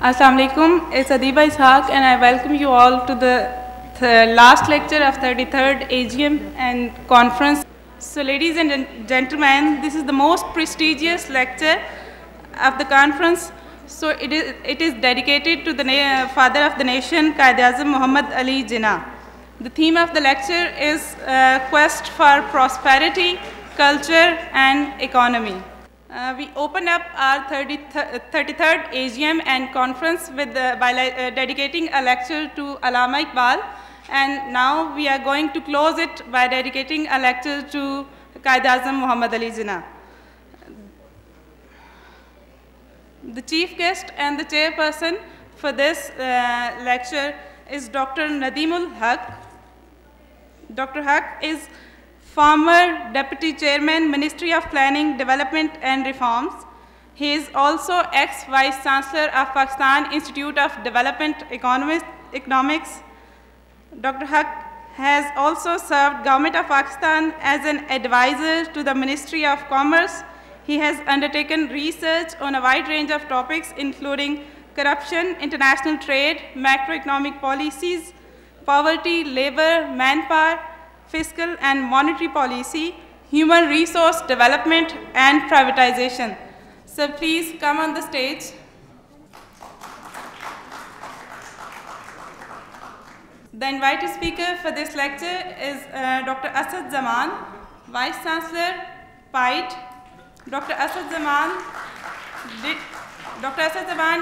Assalamu alaikum, it's Adiba Ishaq and I welcome you all to the last lecture of 33rd AGM and conference. So ladies and gentlemen, this is the most prestigious lecture of the conference. So it is dedicated to the father of the nation, Quaid-i-Azam Muhammad Ali Jinnah. The theme of the lecture is Quest for Prosperity, Culture and Economy. We opened up our 33rd AGM and conference with dedicating a lecture to Allama Iqbal, and now we are going to close it by dedicating a lecture to Quaid-i-Azam Muhammad Ali Jinnah. The chief guest and the chairperson for this lecture is Dr. Nadeem Ul Haq. Dr. Haq is former Deputy Chairman, Ministry of Planning, Development and Reforms. He is also ex-Vice Chancellor of Pakistan Institute of Development Economics. Dr. Haq has also served Government of Pakistan as an advisor to the Ministry of Commerce. He has undertaken research on a wide range of topics including corruption, international trade, macroeconomic policies, poverty, labor, manpower, fiscal and monetary policy, human resource development, and privatization. So please come on the stage. The invited speaker for this lecture is Dr. Asad Zaman, Vice Chancellor, PITE. Dr. Asad Zaman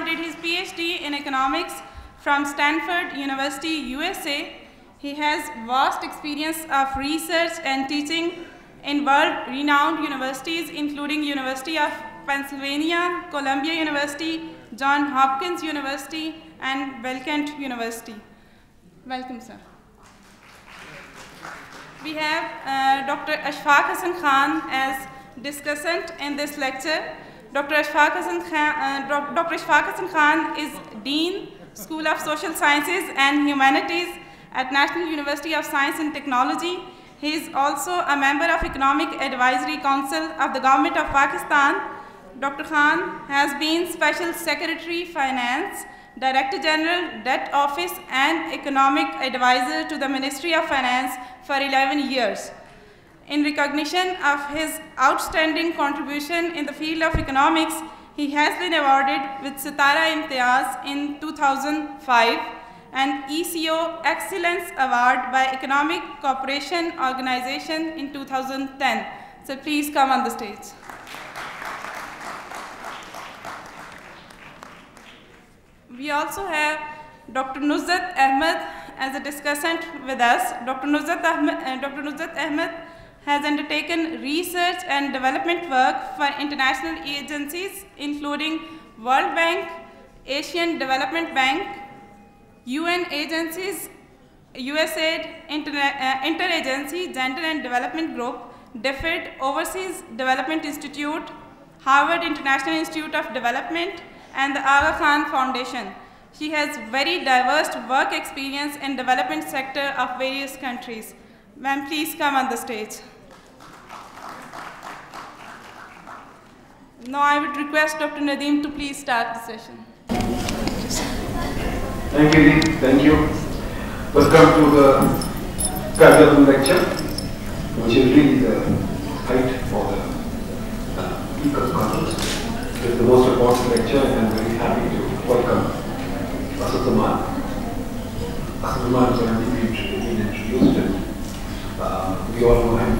did his PhD in economics from Stanford University, USA. He has vast experience of research and teaching in world-renowned universities including University of Pennsylvania, Columbia University, Johns Hopkins University and Bilkent University. Welcome, sir. We have Dr. Ashfaque Hassan Khan as discussant in this lecture. Dr. Ashfaque Hassan Khan is Dean, School of Social Sciences and Humanities at National University of Science and Technology. He is also a member of Economic Advisory Council of the Government of Pakistan. Dr. Khan has been Special Secretary Finance, Director General Debt Office and Economic Advisor to the Ministry of Finance for 11 years. In recognition of his outstanding contribution in the field of economics, he has been awarded with Sitara-e-Imtiaz in 2005 and ECO Excellence Award by Economic Cooperation Organization in 2010. So please come on the stage. We also have Dr. Nuzhat Ahmed as a discussant with us. Dr. Nuzhat Ahmed has undertaken research and development work for international agencies including World Bank, Asian Development Bank, UN agencies, USAID, Interagency, Gender and Development Group, DFID, Overseas Development Institute, Harvard International Institute of Development, and the Aga Khan Foundation. She has very diverse work experience in development sector of various countries. Ma'am, please come on the stage. Now I would request Dr. Nadeem to please start the session. Thank you, Dee. Thank you. Welcome to the Quaid-i-Azam lecture, which is really the height for the People's Conference. It's the most important lecture, and I'm very happy to welcome Asad Zaman. Asad Zaman has already been introduced, and we all know him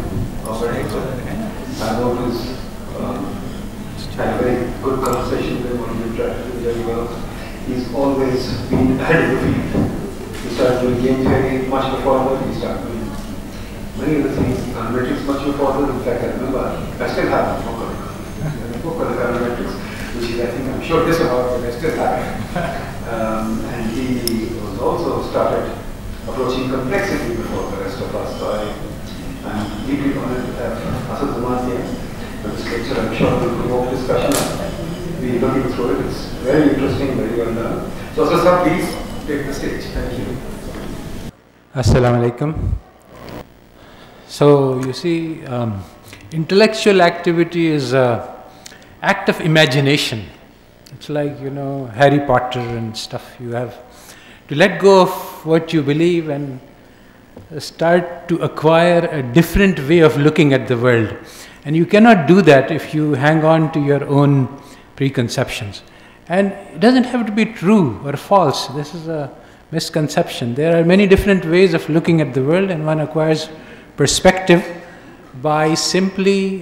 very well. I've always had a very good conversation with him, and we've tried to do very well. He's always been ahead of the field. He started doing game theory much before others. He started doing many other things, analytics much before others. In fact, I remember, I still have a book on econometrics, which is, I think, I'm sure this about, but I still have it. And he was also started approaching complexity before the rest of us. So I'm deeply honored to have Asad Zaman here for this lecture. I'm sure we'll provoke discussion. We're looking through it. It's very interesting, very well done. So, sir, please take the stage. Thank you. Assalamu alaikum. So, you see, intellectual activity is an act of imagination. It's like, you know, Harry Potter and stuff. You have to let go of what you believe and start to acquire a different way of looking at the world. And you cannot do that if you hang on to your own preconceptions. And it doesn't have to be true or false. This is a misconception. There are many different ways of looking at the world, and one acquires perspective by simply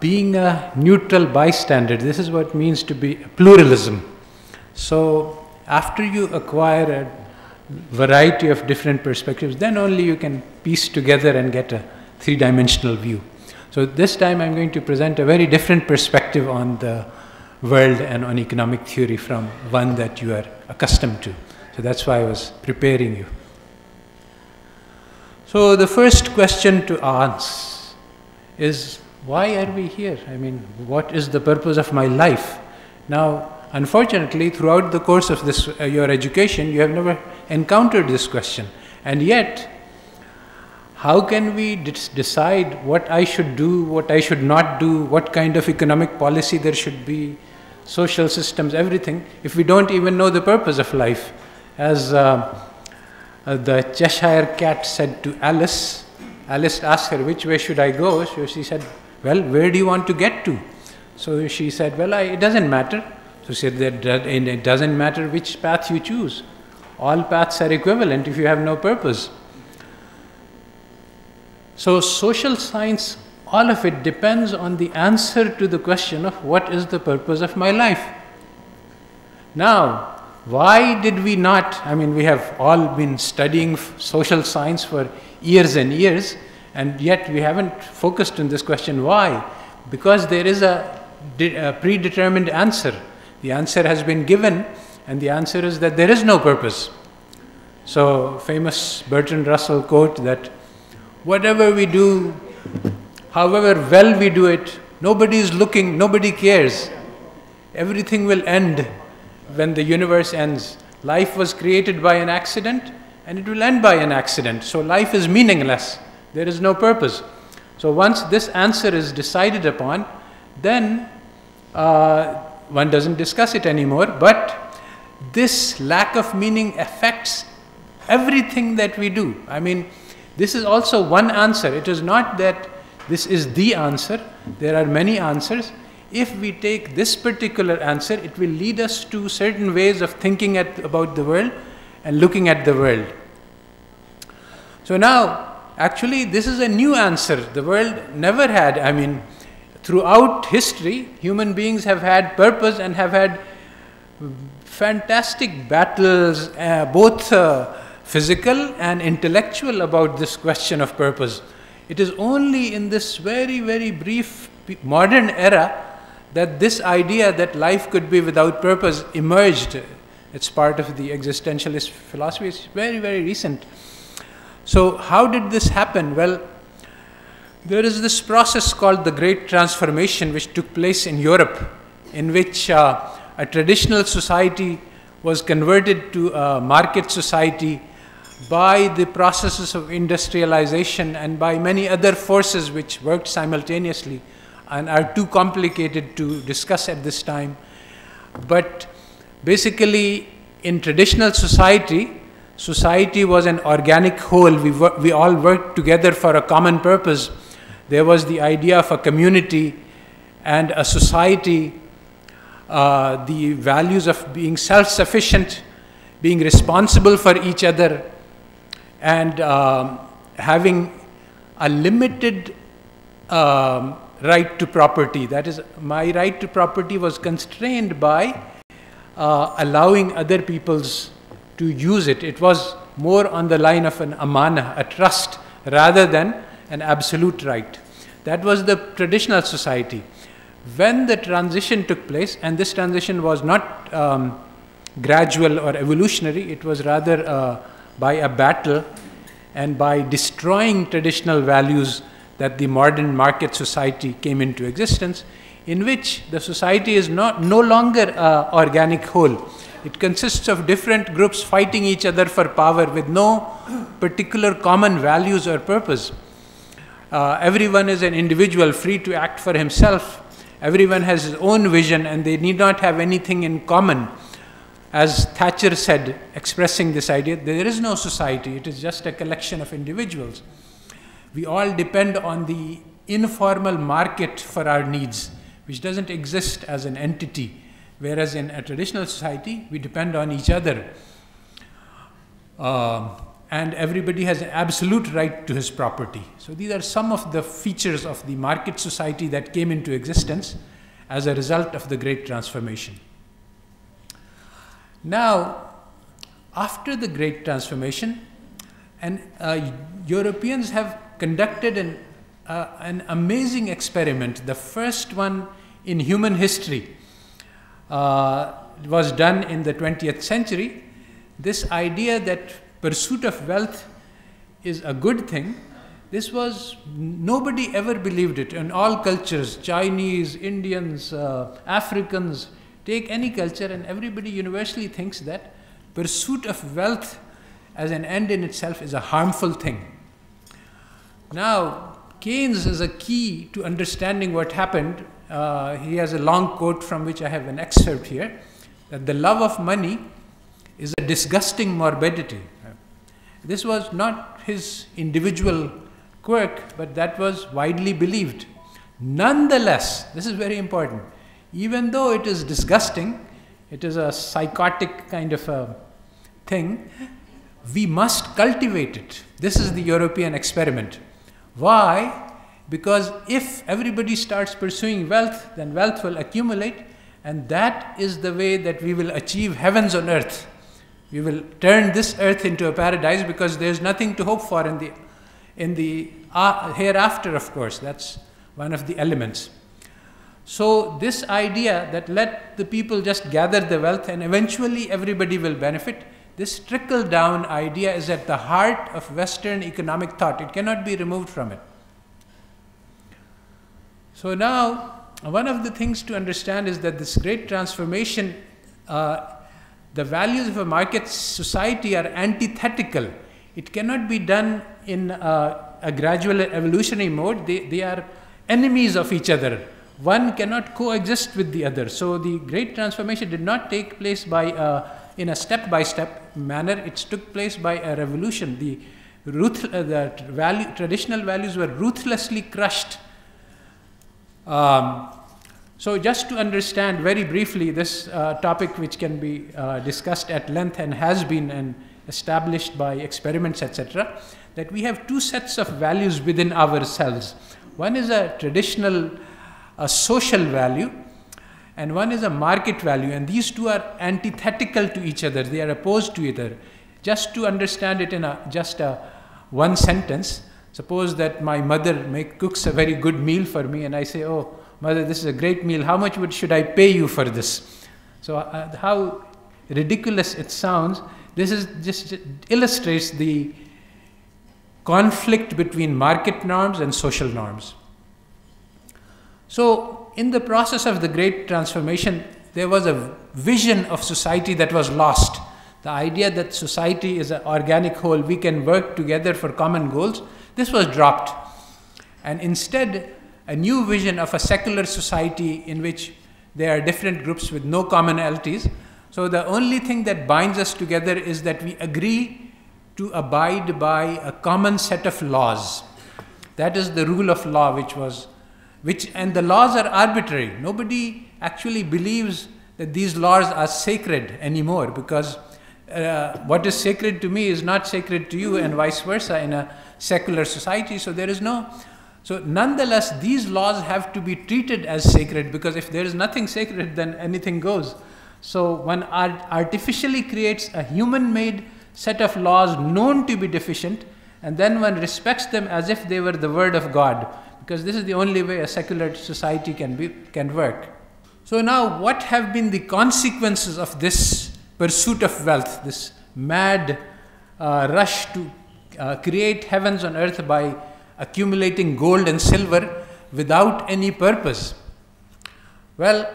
being a neutral bystander. This is what it means to be pluralism. So after you acquire a variety of different perspectives, then only you can piece together and get a three-dimensional view. So this time I'm going to present a very different perspective on the world and on economic theory from one that you are accustomed to. So that's why I was preparing you. So the first question to ask is, why are we here? I mean, what is the purpose of my life? Now, unfortunately, throughout the course of this, your education, you have never encountered this question. And yet, how can we decide what I should do, what I should not do, what kind of economic policy there should be, social systems, everything, if we don't even know the purpose of life? As the Cheshire Cat said to Alice, Alice asked her, which way should I go? So she said, well, where do you want to get to? So she said, well, it doesn't matter. So she said, and it doesn't matter which path you choose. All paths are equivalent if you have no purpose. So social science, all of it depends on the answer to the question of what is the purpose of my life. Now, why did we not, I mean, we have all been studying social science for years and years, and yet we haven't focused on this question. Why? Because there is a predetermined answer. The answer has been given, and the answer is that there is no purpose. So famous Bertrand Russell quote that, whatever we do, however well we do it, nobody is looking, nobody cares. Everything will end when the universe ends. Life was created by an accident, and it will end by an accident. So life is meaningless. There is no purpose. So once this answer is decided upon, then one doesn't discuss it anymore. But this lack of meaning affects everything that we do. I mean, this is also one answer. It is not that this is the answer. There are many answers. If we take this particular answer, it will lead us to certain ways of thinking about the world and looking at the world. So now, actually, this is a new answer. The world never had, I mean, throughout history, human beings have had purpose and have had fantastic battles, both physical and intellectual, about this question of purpose. It is only in this very, very brief modern era that this idea that life could be without purpose emerged. It's part of the existentialist philosophy. It's very, very recent. So how did this happen? Well, there is this process called the Great Transformation, which took place in Europe, in which a traditional society was converted to a market society by the processes of industrialization and by many other forces which worked simultaneously and are too complicated to discuss at this time. But basically, in traditional society, society was an organic whole. We all worked together for a common purpose. There was the idea of a community and a society, the values of being self-sufficient, being responsible for each other, and having a limited right to property. That is, my right to property was constrained by allowing other people's to use it. It was more on the line of an amana, a trust, rather than an absolute right. That was the traditional society. When the transition took place, and this transition was not gradual or evolutionary, it was rather by a battle and by destroying traditional values that the modern market society came into existence, in which the society is no longer an organic whole. It consists of different groups fighting each other for power with no particular common values or purpose. Everyone is an individual free to act for himself Everyone has his own vision and they need not have anything in common. As Thatcher said, expressing this idea, there is no society, it is just a collection of individuals. We all depend on the informal market for our needs, which doesn't exist as an entity, whereas in a traditional society, we depend on each other. And everybody has an absolute right to his property. So these are some of the features of the market society that came into existence as a result of the Great Transformation. Now, after the Great Transformation, and Europeans have conducted an amazing experiment. The first one in human history was done in the 20th century. This idea that pursuit of wealth is a good thing, this was, nobody ever believed it in all cultures, Chinese, Indians, Africans, take any culture, and everybody universally thinks that pursuit of wealth as an end in itself is a harmful thing. Now, Keynes is a key to understanding what happened. He has a long quote from which I have an excerpt here, that the love of money is a disgusting morbidity. This was not his individual quirk, but that was widely believed. Nonetheless, this is very important, even though it is disgusting, it is a psychotic kind of a thing, we must cultivate it. This is the European experiment. Why? Because if everybody starts pursuing wealth, then wealth will accumulate, and that is the way that we will achieve heavens on earth. We will turn this earth into a paradise because there's nothing to hope for in the hereafter, of course. That's one of the elements. So this idea that let the people just gather the wealth and eventually everybody will benefit, this trickle-down idea is at the heart of Western economic thought. It cannot be removed from it. So now, one of the things to understand is that this Great Transformation, the values of a market society are antithetical. It cannot be done in a gradual evolutionary mode. They are enemies of each other. One cannot coexist with the other. So the Great Transformation did not take place by in a step-by-step manner. It took place by a revolution. The traditional values were ruthlessly crushed. So just to understand very briefly this topic, which can be discussed at length and has been established by experiments, etc., that we have two sets of values within ourselves. One is a traditional social value, and one is a market value, and these two are antithetical to each other. They are opposed to each other. Just to understand it in just one sentence, suppose that my mother cooks a very good meal for me, and I say, oh, mother, this is a great meal. How much should I pay you for this? So how ridiculous it sounds. This is just illustrates the conflict between market norms and social norms. So in the process of the Great Transformation, there was a vision of society that was lost. The idea that society is an organic whole, we can work together for common goals, this was dropped. And instead, a new vision of a secular society in which there are different groups with no commonalities. So the only thing that binds us together is that we agree to abide by a common set of laws. That is the rule of law, and the laws are arbitrary. Nobody actually believes that these laws are sacred anymore, because what is sacred to me is not sacred to you, and vice versa in a secular society. So there is no. So nonetheless, these laws have to be treated as sacred, because if there is nothing sacred, then anything goes. So one artificially creates a human-made set of laws known to be deficient, and then one respects them as if they were the word of God, because this is the only way a secular society can work. So now, what have been the consequences of this pursuit of wealth, this mad rush to create heavens on earth by accumulating gold and silver without any purpose? Well,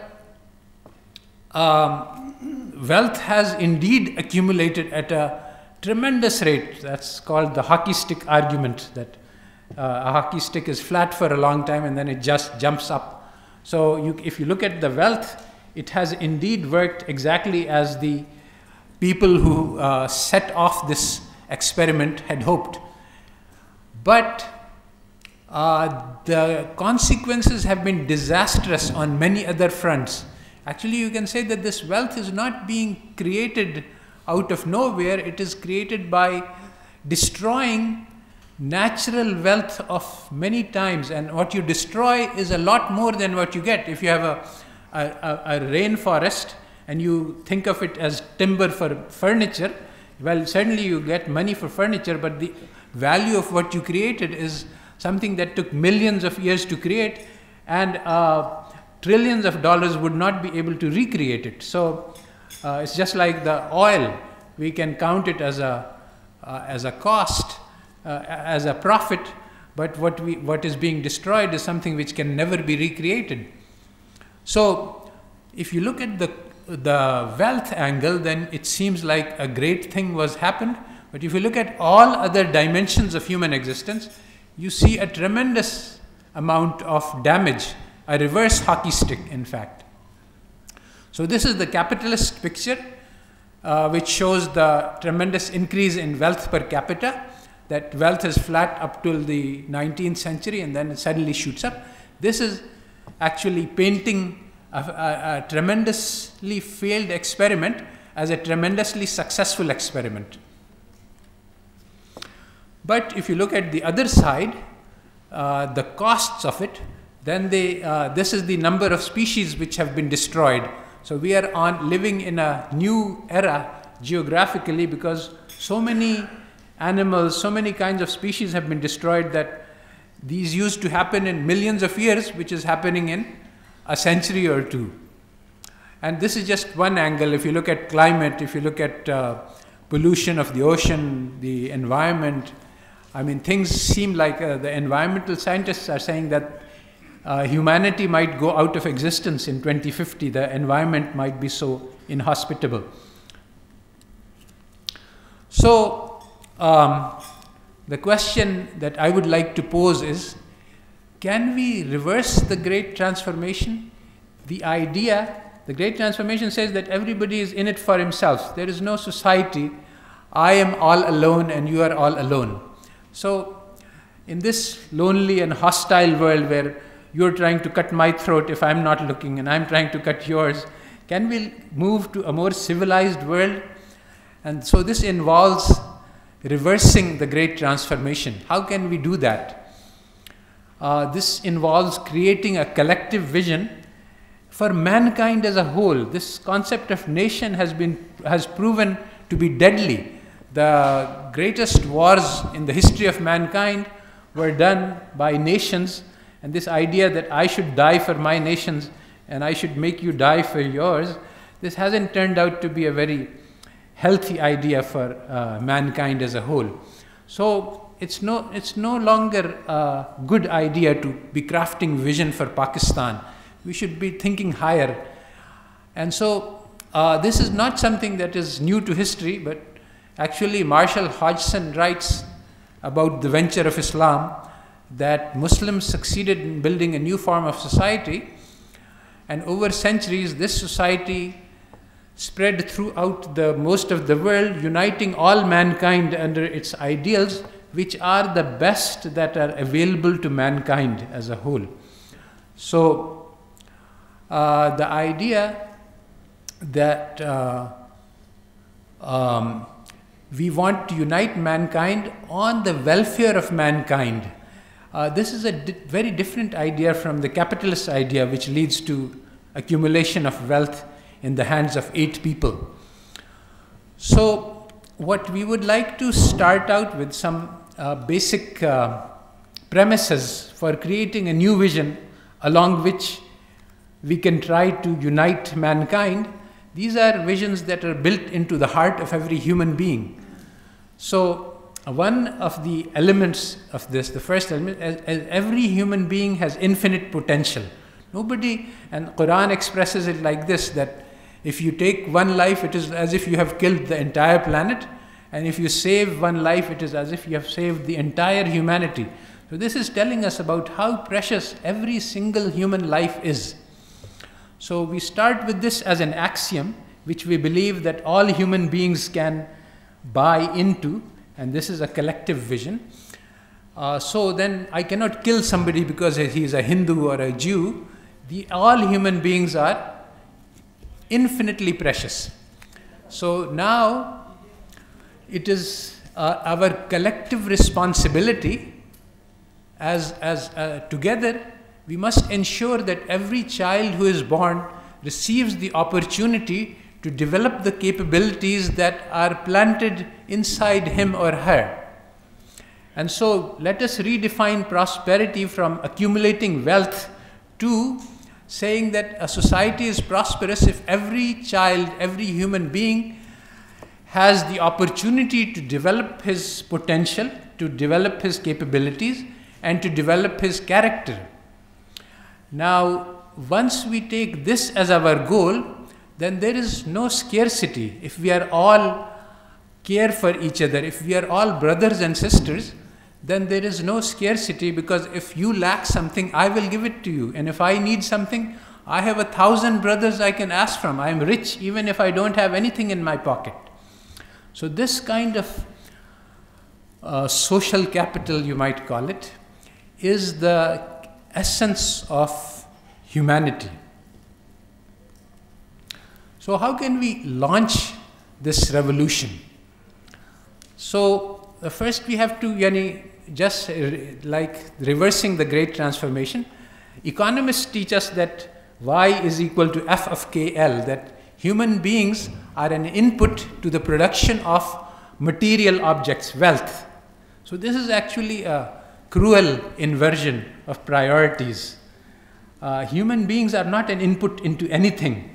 wealth has indeed accumulated at a tremendous rate. That's called the hockey stick argument, that a hockey stick is flat for a long time and then it just jumps up So if you look at the wealth, it has indeed worked exactly as the people who set off this experiment had hoped. But the consequences have been disastrous on many other fronts. Actually, you can say that this wealth is not being created out of nowhere. It is created by destroying natural wealth of many times, and what you destroy is a lot more than what you get. If you have a rainforest and you think of it as timber for furniture, well, certainly you get money for furniture, but the value of what you created is something that took millions of years to create, and trillions of dollars would not be able to recreate it. So it's just like the oil. We can count it as a cost, as a profit, but what is being destroyed is something which can never be recreated. So if you look at the wealth angle, then it seems like a great thing was happened. But if you look at all other dimensions of human existence, you see a tremendous amount of damage, a reverse hockey stick, in fact. So this is the capitalist picture, which shows the tremendous increase in wealth per capita. That wealth is flat up till the 19th century and then it suddenly shoots up. This is actually painting a tremendously failed experiment as a tremendously successful experiment. But if you look at the other side, the costs of it, then this is the number of species which have been destroyed. So we are living in a new era geographically, because so many animals, so many kinds of species have been destroyed that these used to happen in millions of years, which is happening in a century or two. And this is just one angle. If you look at climate, if you look at pollution of the ocean, the environment, I mean, things seem like the environmental scientists are saying that humanity might go out of existence in 2050. The environment might be so inhospitable. So the question that I would like to pose is, can we reverse the Great Transformation? The Great Transformation says that everybody is in it for himself. There is no society. I am all alone and you are all alone. So in this lonely and hostile world where you're trying to cut my throat if I'm not looking and I'm trying to cut yours, can we move to a more civilized world? And so this involves reversing the Great Transformation. How can we do that? This involves creating a collective vision for mankind as a whole. This concept of nation has proven to be deadly. The greatest wars in the history of mankind were done by nations, and this idea that I should die for my nations and I should make you die for yours, this hasn't turned out to be a very healthy idea for mankind as a whole. So it's no longer a good idea to be crafting vision for Pakistan. We should be thinking higher. And so this is not something that is new to history, but actually Marshall Hodgson writes about the venture of Islam, that Muslims succeeded in building a new form of society, and over centuries this society spread throughout most of the world, uniting all mankind under its ideals, which are the best that are available to mankind as a whole. So the idea that we want to unite mankind on the welfare of mankind, this is a very different idea from the capitalist idea, which leads to accumulation of wealth in the hands of 8 people. So what we would like to start out with some basic premises for creating a new vision along which we can try to unite mankind. These are visions that are built into the heart of every human being. So one of the elements of this, the first element, every human being has infinite potential. Nobody, and Quran expresses it like this, that if you take one life, it is as if you have killed the entire planet. And if you save one life, it is as if you have saved the entire humanity. So this is telling us about how precious every single human life is. So we start with this as an axiom, which we believe that all human beings can buy into, and this is a collective vision. So then I cannot kill somebody because he is a Hindu or a Jew. All human beings are infinitely precious. So now it is our collective responsibility as together we must ensure that every child who is born receives the opportunity to develop the capabilities that are planted inside him or her. And so let us redefine prosperity from accumulating wealth to saying that a society is prosperous if every child, every human being has the opportunity to develop his potential, to develop his capabilities, and to develop his character. Now, once we take this as our goal, then there is no scarcity. If we are all care for each other, if we are all brothers and sisters, then there is no scarcity, because if you lack something, I will give it to you. And if I need something, I have 1,000 brothers I can ask from. I am rich even if I don't have anything in my pocket. So this kind of social capital, you might call it, is the essence of humanity. So how can we launch this revolution? So first we have to, just like reversing the Great Transformation, economists teach us that Y is equal to F of KL, that human beings are an input to the production of material objects, wealth. So this is actually a cruel inversion of priorities. Human beings are not an input into anything.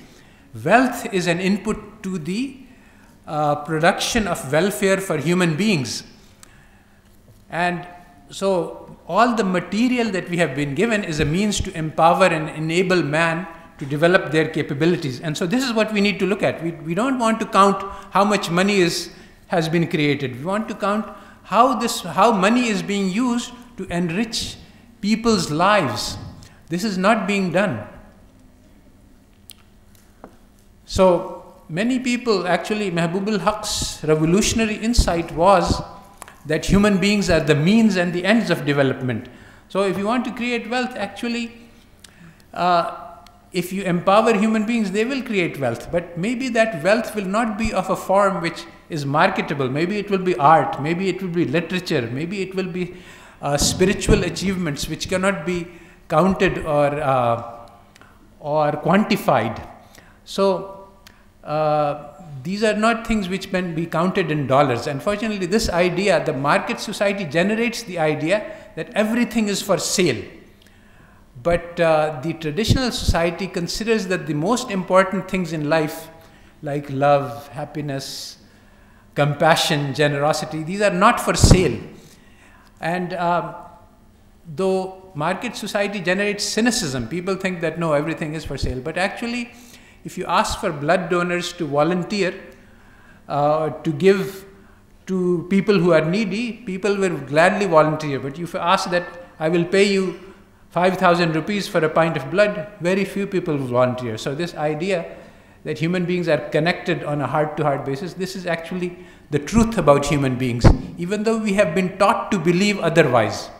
Wealth is an input to the production of welfare for human beings. And so all the material that we have been given is a means to empower and enable man to develop their capabilities. And so this is what we need to look at. We don't want to count how much money has been created. We want to count how money is being used to enrich people's lives. This is not being done. So many people, actually, Nadeem Ul Haq's revolutionary insight was that human beings are the means and the ends of development. So if you want to create wealth, actually, if you empower human beings, they will create wealth. But maybe that wealth will not be of a form which is marketable. Maybe it will be art, maybe it will be literature, maybe it will be spiritual achievements which cannot be counted or quantified. So these are not things which can be counted in dollars. Unfortunately, this idea, the market society generates the idea that everything is for sale. But the traditional society considers that the most important things in life, like love, happiness, compassion, generosity, these are not for sale. And though market society generates cynicism, people think that no, everything is for sale. But actually, if you ask for blood donors to volunteer, to give to people who are needy, people will gladly volunteer. But if you ask that, I will pay you 5,000 rupees for a pint of blood, very few people will volunteer. So this idea that human beings are connected on a heart-to-heart basis, this is actually the truth about human beings, even though we have been taught to believe otherwise.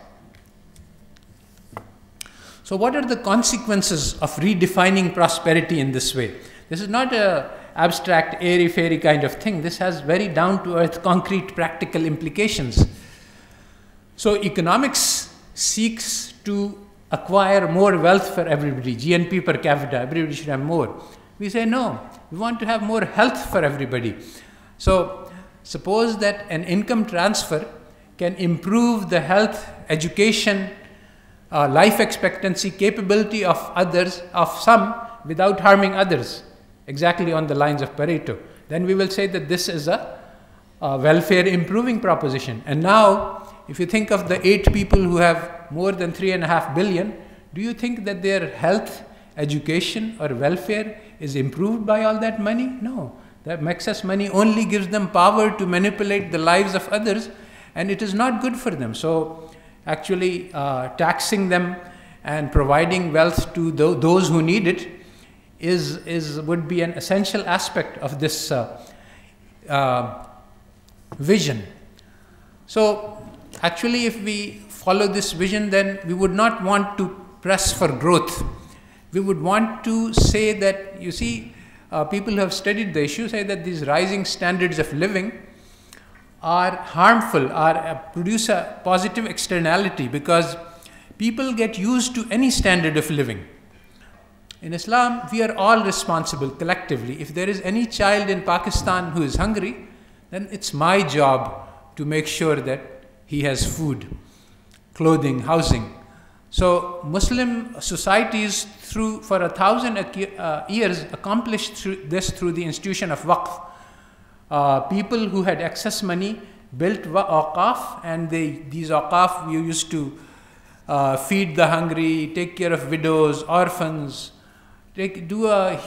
So what are the consequences of redefining prosperity in this way? This is not an abstract, airy-fairy kind of thing. This has very down-to-earth, concrete, practical implications. So economics seeks to acquire more wealth for everybody, GNP per capita, everybody should have more. We say no, we want to have more health for everybody. So suppose that an income transfer can improve the health, education, life expectancy, capability of others, of some, without harming others, exactly on the lines of Pareto. Then we will say that this is a welfare improving proposition. And now, if you think of the 8 people who have more than 3.5 billion, do you think that their health, education, or welfare is improved by all that money? No. That excess money only gives them power to manipulate the lives of others, and it is not good for them. So actually taxing them and providing wealth to those who need it would be an essential aspect of this vision. So actually, if we follow this vision, then we would not want to press for growth. We would want to say that, you see, people who have studied the issue say that these rising standards of living are harmful, produce a positive externality, because people get used to any standard of living. In Islam, we are all responsible collectively. If there is any child in Pakistan who is hungry, then it's my job to make sure that he has food, clothing, housing. So Muslim societies for 1,000 years accomplished this through the institution of Waqf. People who had excess money built Waqaf, and these Waqaf we used to feed the hungry, take care of widows, orphans, do a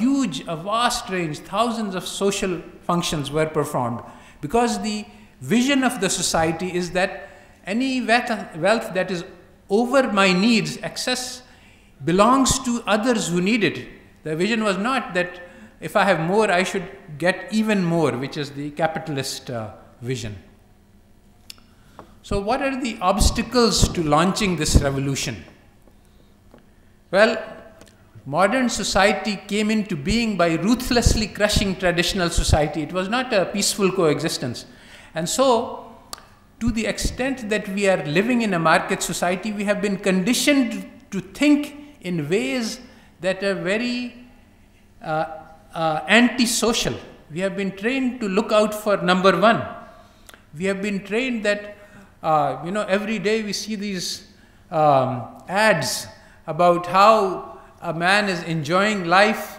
vast range, thousands of social functions were performed, because the vision of the society is that any wealth that is over my needs, excess, belongs to others who need it. The vision was not that if I have more, I should get even more, which is the capitalist vision. So what are the obstacles to launching this revolution? Well, modern society came into being by ruthlessly crushing traditional society. It was not a peaceful coexistence. And so, to the extent that we are living in a market society, we have been conditioned to think in ways that are very anti-social. We have been trained to look out for number one. We have been trained that, you know, every day we see these ads about how a man is enjoying life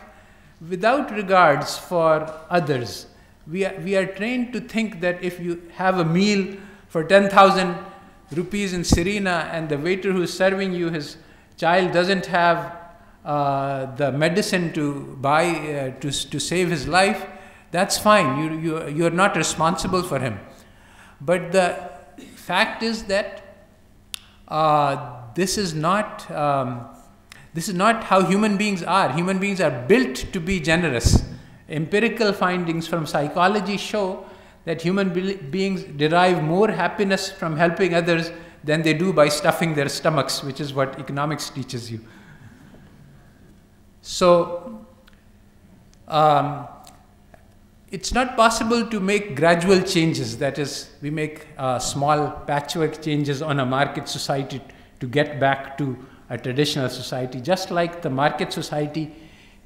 without regards for others. We are trained to think that if you have a meal for 10,000 rupees in Sirina and the waiter who is serving you, his child doesn't have the medicine to buy to save his life, that's fine. You are not responsible for him. But the fact is that this is not how human beings are. Human beings are built to be generous. Empirical findings from psychology show that human beings derive more happiness from helping others than they do by stuffing their stomachs, which is what economics teaches you. So it's not possible to make gradual changes. That is, we make small patchwork changes on a market society to get back to a traditional society. Just like the market society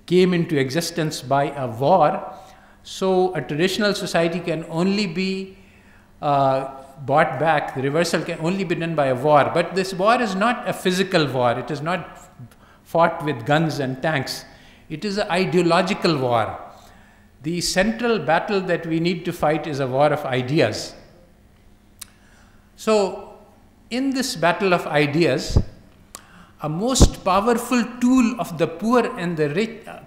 came into existence by a war, so a traditional society can only be bought back. The reversal can only be done by a war. But this war is not a physical war. It is not fought with guns and tanks. It is an ideological war. The central battle that we need to fight is a war of ideas. So in this battle of ideas, a most powerful tool of the poor and the rich, a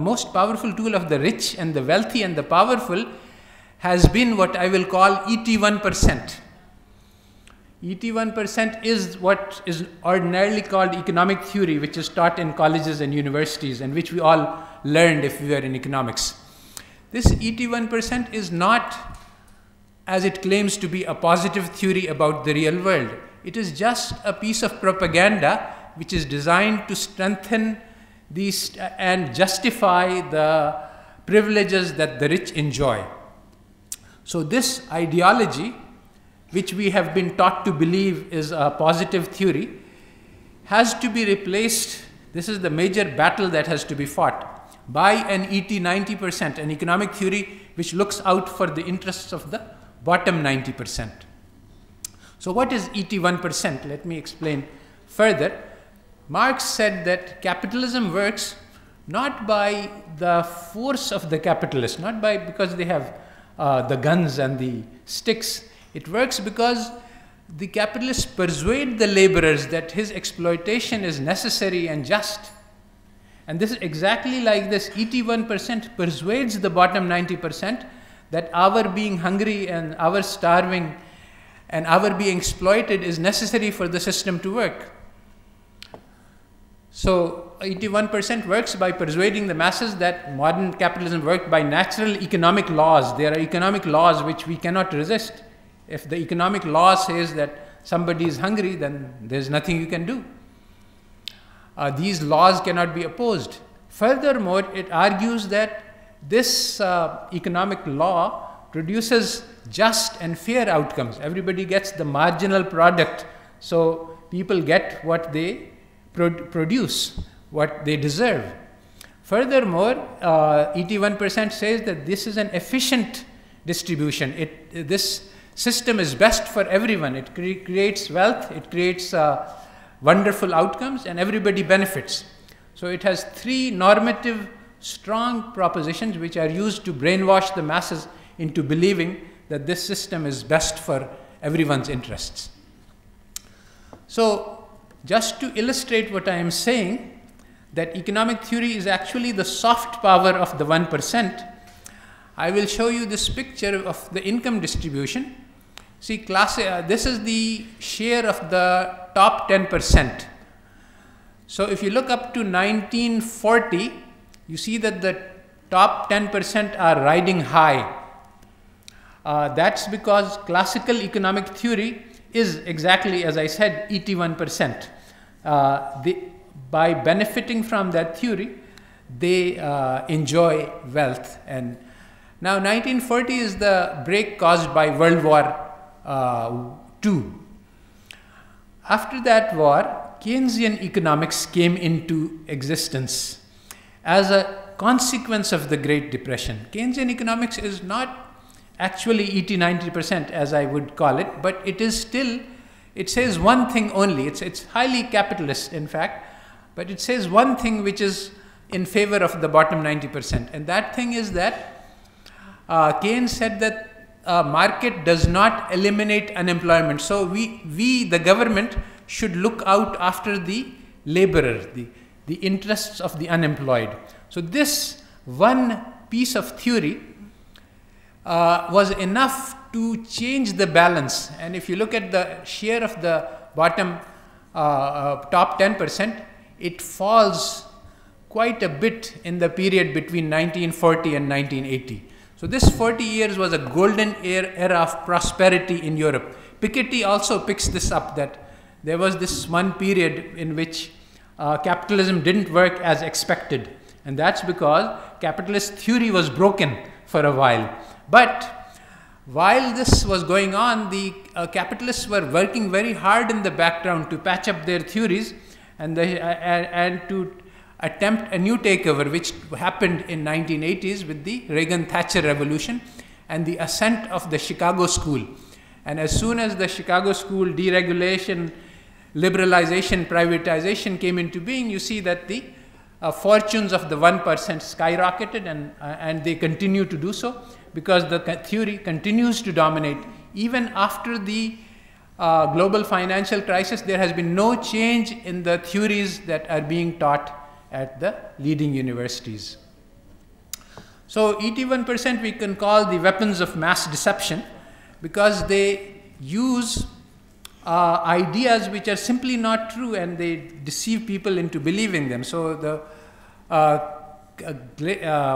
most powerful tool of the rich and the wealthy and the powerful has been what I will call ET1%. ET1% is what is ordinarily called economic theory, which is taught in colleges and universities and which we all learned if we were in economics. This ET1% is not, as it claims to be, a positive theory about the real world. It is just a piece of propaganda which is designed to strengthen these and justify the privileges that the rich enjoy. So this ideology, which we have been taught to believe is a positive theory, has to be replaced. This is the major battle that has to be fought, by an ET 90%, an economic theory which looks out for the interests of the bottom 90%. So what is ET 1%? Let me explain further. Marx said that capitalism works not by the force of the capitalists, not by because they have the guns and the sticks. It works because the capitalists persuade the laborers that his exploitation is necessary and just. And this is exactly like this. ET 1% persuades the bottom 90% that our being hungry and our starving and our being exploited is necessary for the system to work. So 81% works by persuading the masses that modern capitalism worked by natural economic laws. There are economic laws which we cannot resist. If the economic law says that somebody is hungry, then there's nothing you can do. These laws cannot be opposed. Furthermore, it argues that this economic law produces just and fair outcomes. Everybody gets the marginal product, so people get what they produce, what they deserve. Furthermore, 81% says that this is an efficient distribution. This system is best for everyone. It creates wealth, it creates wonderful outcomes, and everybody benefits. So it has three normative strong propositions which are used to brainwash the masses into believing that this system is best for everyone's interests. So just to illustrate what I am saying, that economic theory is actually the soft power of the 1%, I will show you this picture of the income distribution. See, this is the share of the top 10%. So if you look up to 1940, you see that the top 10% are riding high. That's because classical economic theory is exactly, as I said, 81%. By benefiting from that theory, they enjoy wealth. And now 1940 is the break caused by World War II. After that war, Keynesian economics came into existence as a consequence of the Great Depression. Keynesian economics is not actually 80–90% as I would call it, but it is still, it says one thing only. It's highly capitalist, in fact, but it says one thing which is in favor of the bottom 90%. And that thing is that Keynes said that market does not eliminate unemployment. So we, the government, should look out after the laborer, the interests of the unemployed. So this one piece of theory was enough to change the balance. And if you look at the share of the bottom top 10%, it falls quite a bit in the period between 1940 and 1980. So this 40 years was a golden era of prosperity in Europe. Piketty also picks this up, that there was this one period in which capitalism didn't work as expected, and that's because capitalist theory was broken for a while. But while this was going on, the capitalists were working very hard in the background to patch up their theories and to attempt a new takeover, which happened in 1980s with the Reagan-Thatcher revolution and the ascent of the Chicago school. And as soon as the Chicago school deregulation, liberalization, privatization came into being, you see that the fortunes of the 1% skyrocketed, and they continue to do so because the theory continues to dominate. Even after the global financial crisis, there has been no change in the theories that are being taught at the leading universities. So 81% we can call the weapons of mass deception, because they use ideas which are simply not true, and they deceive people into believing them. So the,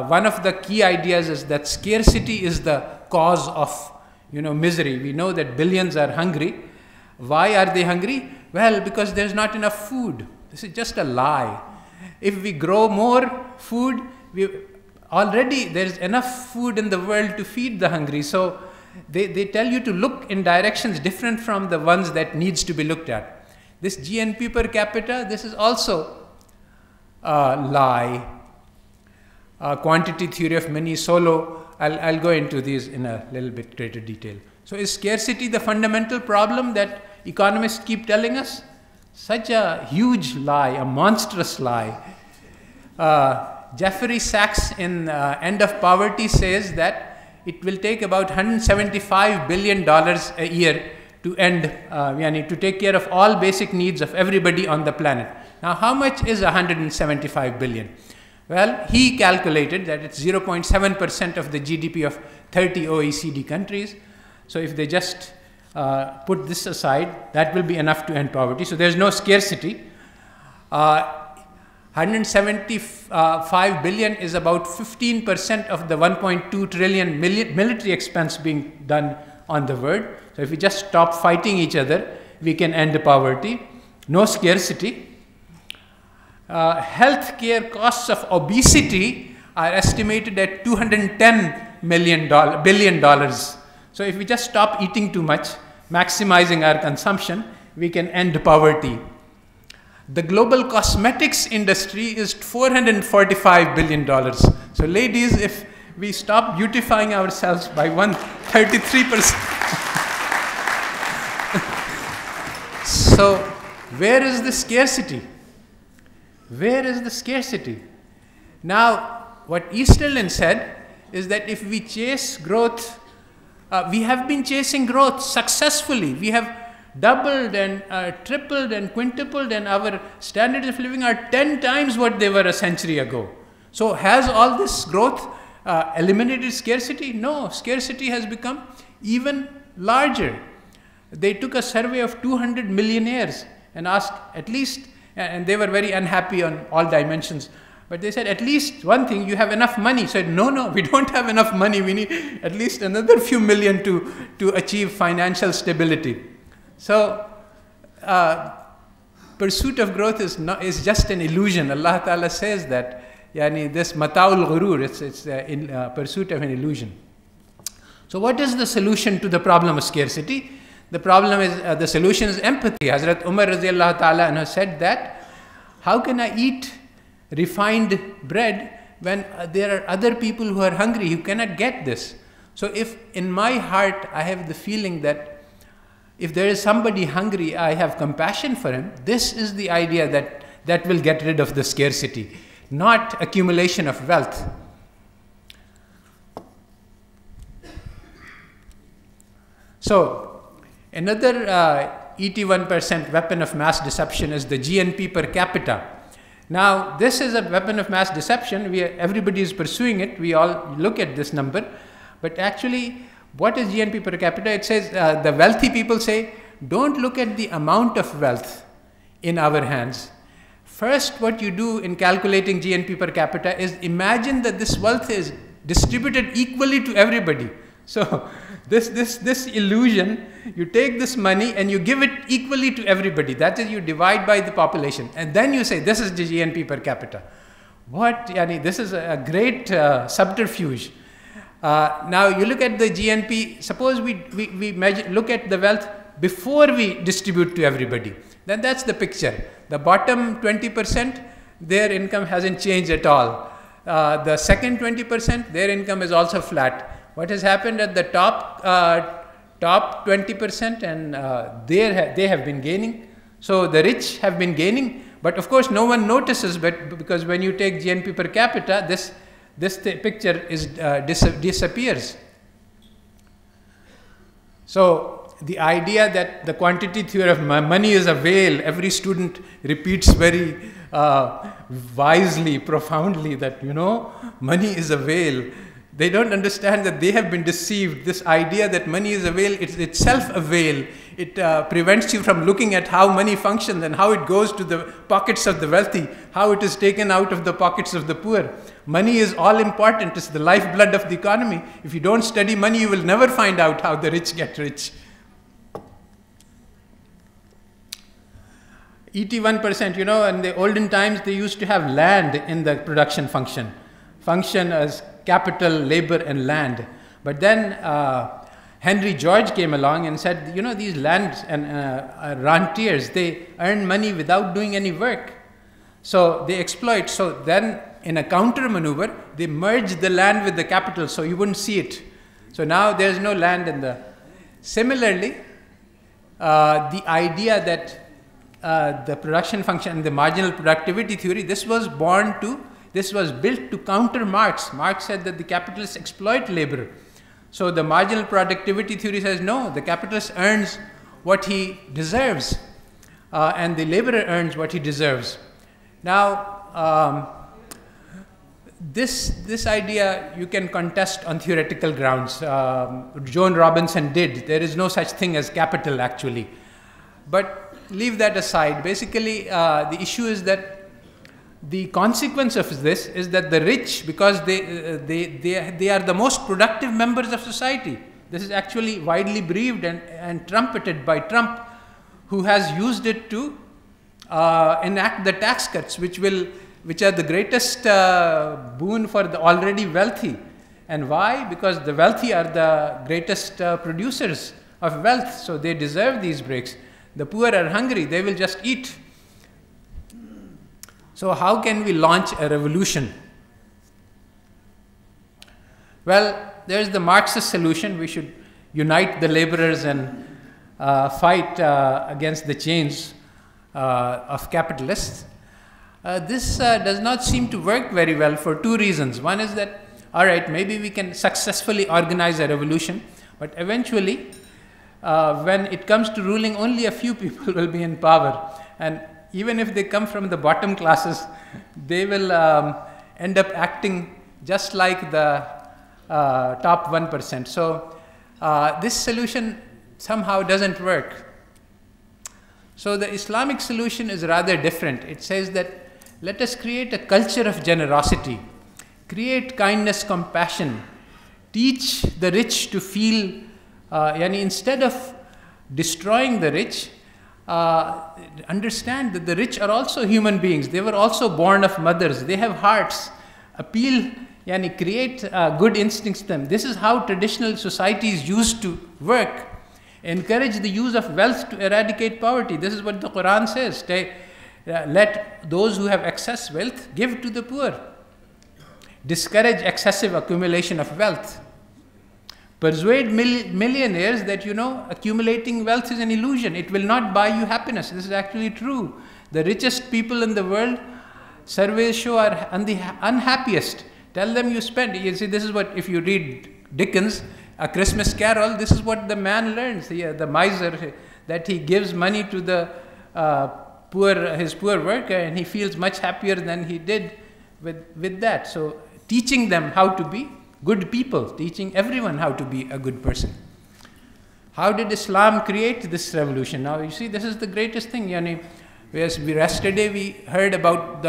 one of the key ideas is that scarcity is the cause of, misery. We know that billions are hungry. Why are they hungry? Well, because there's not enough food. This is just a lie. If we grow more food, already there's enough food in the world to feed the hungry. So They tell you to look in directions different from the ones that needs to be looked at. This GNP per capita, this is also a lie. Quantity theory of many solo, I'll go into these in a little bit greater detail. So is scarcity the fundamental problem that economists keep telling us? Such a huge lie, a monstrous lie. Jeffrey Sachs in End of Poverty says that it will take about $175 billion a year to end, to take care of all basic needs of everybody on the planet. Now, how much is $175 billion? Well, he calculated that it's 0.7% of the GDP of 30 OECD countries. So if they just put this aside, that will be enough to end poverty. So there's no scarcity. 175 billion is about 15% of the 1.2 trillion military expense being done on the world. So if we just stop fighting each other, we can end the poverty. No scarcity. Healthcare costs of obesity are estimated at $210 billion. So if we just stop eating too much, maximizing our consumption, we can end poverty. The global cosmetics industry is $445 billion. So ladies, if we stop beautifying ourselves by 133%. So where is the scarcity? Where is the scarcity? Now, what Easterlin said is that if we chase growth, we have been chasing growth successfully. We have doubled and tripled and quintupled, and our standards of living are 10 times what they were a century ago. So has all this growth eliminated scarcity? No, scarcity has become even larger. They took a survey of 200 millionaires and asked at least, and they were very unhappy on all dimensions, but they said at least one thing, you have enough money. Said, no, we don't have enough money. We need at least another few million to achieve financial stability. So pursuit of growth is just an illusion. Allah Ta'ala says that, yani this mata'ul ghurur, it's in pursuit of an illusion. So what is the solution to the problem of scarcity? The problem is, the solution is empathy. Hazrat Umar radiallahu ta'ala anhu said that, how can I eat refined bread when there are other people who are hungry, who cannot get this? So if in my heart I have the feeling that if there is somebody hungry, I have compassion for him. This is the idea that will get rid of the scarcity, not accumulation of wealth. So another 81% weapon of mass deception is the GNP per capita. Now this is a weapon of mass deception. Everybody is pursuing it. We all look at this number, but actually, what is GNP per capita? It says, the wealthy people say, don't look at the amount of wealth in our hands. First, what you do in calculating GNP per capita is imagine that this wealth is distributed equally to everybody. So this illusion, you take this money and you give it equally to everybody. That is, you divide by the population. And then you say, this is the GNP per capita. What? Yani, this is a great subterfuge. Now you look at the GNP, suppose we look at the wealth before we distribute to everybody, then that's the picture. The bottom 20%, their income hasn't changed at all. The second 20%, their income is also flat. What has happened at the top 20%, and they have been gaining. So the rich have been gaining, but of course no one notices, but because when you take GNP per capita, this picture is disappears. So the idea that the quantity theory of money is a veil, every student repeats very wisely, profoundly, that, you know, money is a veil. They don't understand that they have been deceived. This idea that money is a veil, it's itself a veil. It prevents you from looking at how money functions and how it goes to the pockets of the wealthy, how it is taken out of the pockets of the poor. Money is all important. It's the lifeblood of the economy. If you don't study money, you will never find out how the rich get rich. 81%, you know, in the olden times, they used to have land in the production function. Function as capital, labor, and land. But then Henry George came along and said, you know, these lands and rentiers, they earn money without doing any work. So they exploit. So then in a counter maneuver, they merged the land with the capital so you wouldn't see it. So now there's no land in the... Similarly, the idea that the production function and the marginal productivity theory, this was built to counter Marx. Marx said that the capitalists exploit labor. So the marginal productivity theory says, no, the capitalist earns what he deserves, and the laborer earns what he deserves. Now, This idea you can contest on theoretical grounds. Joan Robinson did. There is no such thing as capital, actually. But leave that aside. Basically, the issue is that the consequence of this is that the rich, because they are the most productive members of society. This is actually widely believed and trumpeted by Trump, who has used it to enact the tax cuts, which are the greatest boon for the already wealthy. And why? Because the wealthy are the greatest producers of wealth, so they deserve these breaks. The poor are hungry, they will just eat. So how can we launch a revolution? Well, there's the Marxist solution. We should unite the laborers and fight against the chains of capitalists. This does not seem to work very well for two reasons. One is that, all right, maybe we can successfully organize a revolution, but eventually, when it comes to ruling, only a few people will be in power. And even if they come from the bottom classes, they will end up acting just like the top 1%. So this solution somehow doesn't work. So the Islamic solution is rather different. It says that let us create a culture of generosity, create kindness, compassion, teach the rich to feel, instead of destroying the rich, understand that the rich are also human beings. They were also born of mothers. They have hearts. Appeal, create good instincts to them. This is how traditional societies used to work. Encourage the use of wealth to eradicate poverty. This is what the Quran says. Let those who have excess wealth give to the poor. Discourage excessive accumulation of wealth. Persuade millionaires that, accumulating wealth is an illusion. It will not buy you happiness. This is actually true. The richest people in the world, surveys show, are unhappiest. Tell them you spend. You see, this is what, if you read Dickens, A Christmas Carol, this is what the man learns, the miser, that he gives money to the his poor worker, and he feels much happier than he did with that. So teaching them how to be good people, teaching everyone how to be a good person. How did Islam create this revolution? Now you see, this is the greatest thing. Yesterday we heard about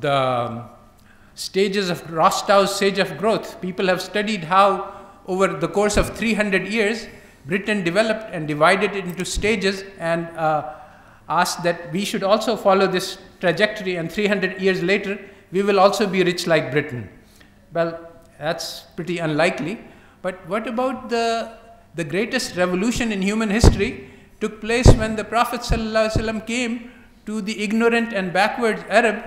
the stages of Rostow's stage of growth. People have studied how, over the course of 300 years, Britain developed and divided it into stages, and asked that we should also follow this trajectory, and 300 years later, we will also be rich like Britain. Well, that's pretty unlikely. But what about the greatest revolution in human history took place when the Prophet ﷺ came to the ignorant and backward Arab,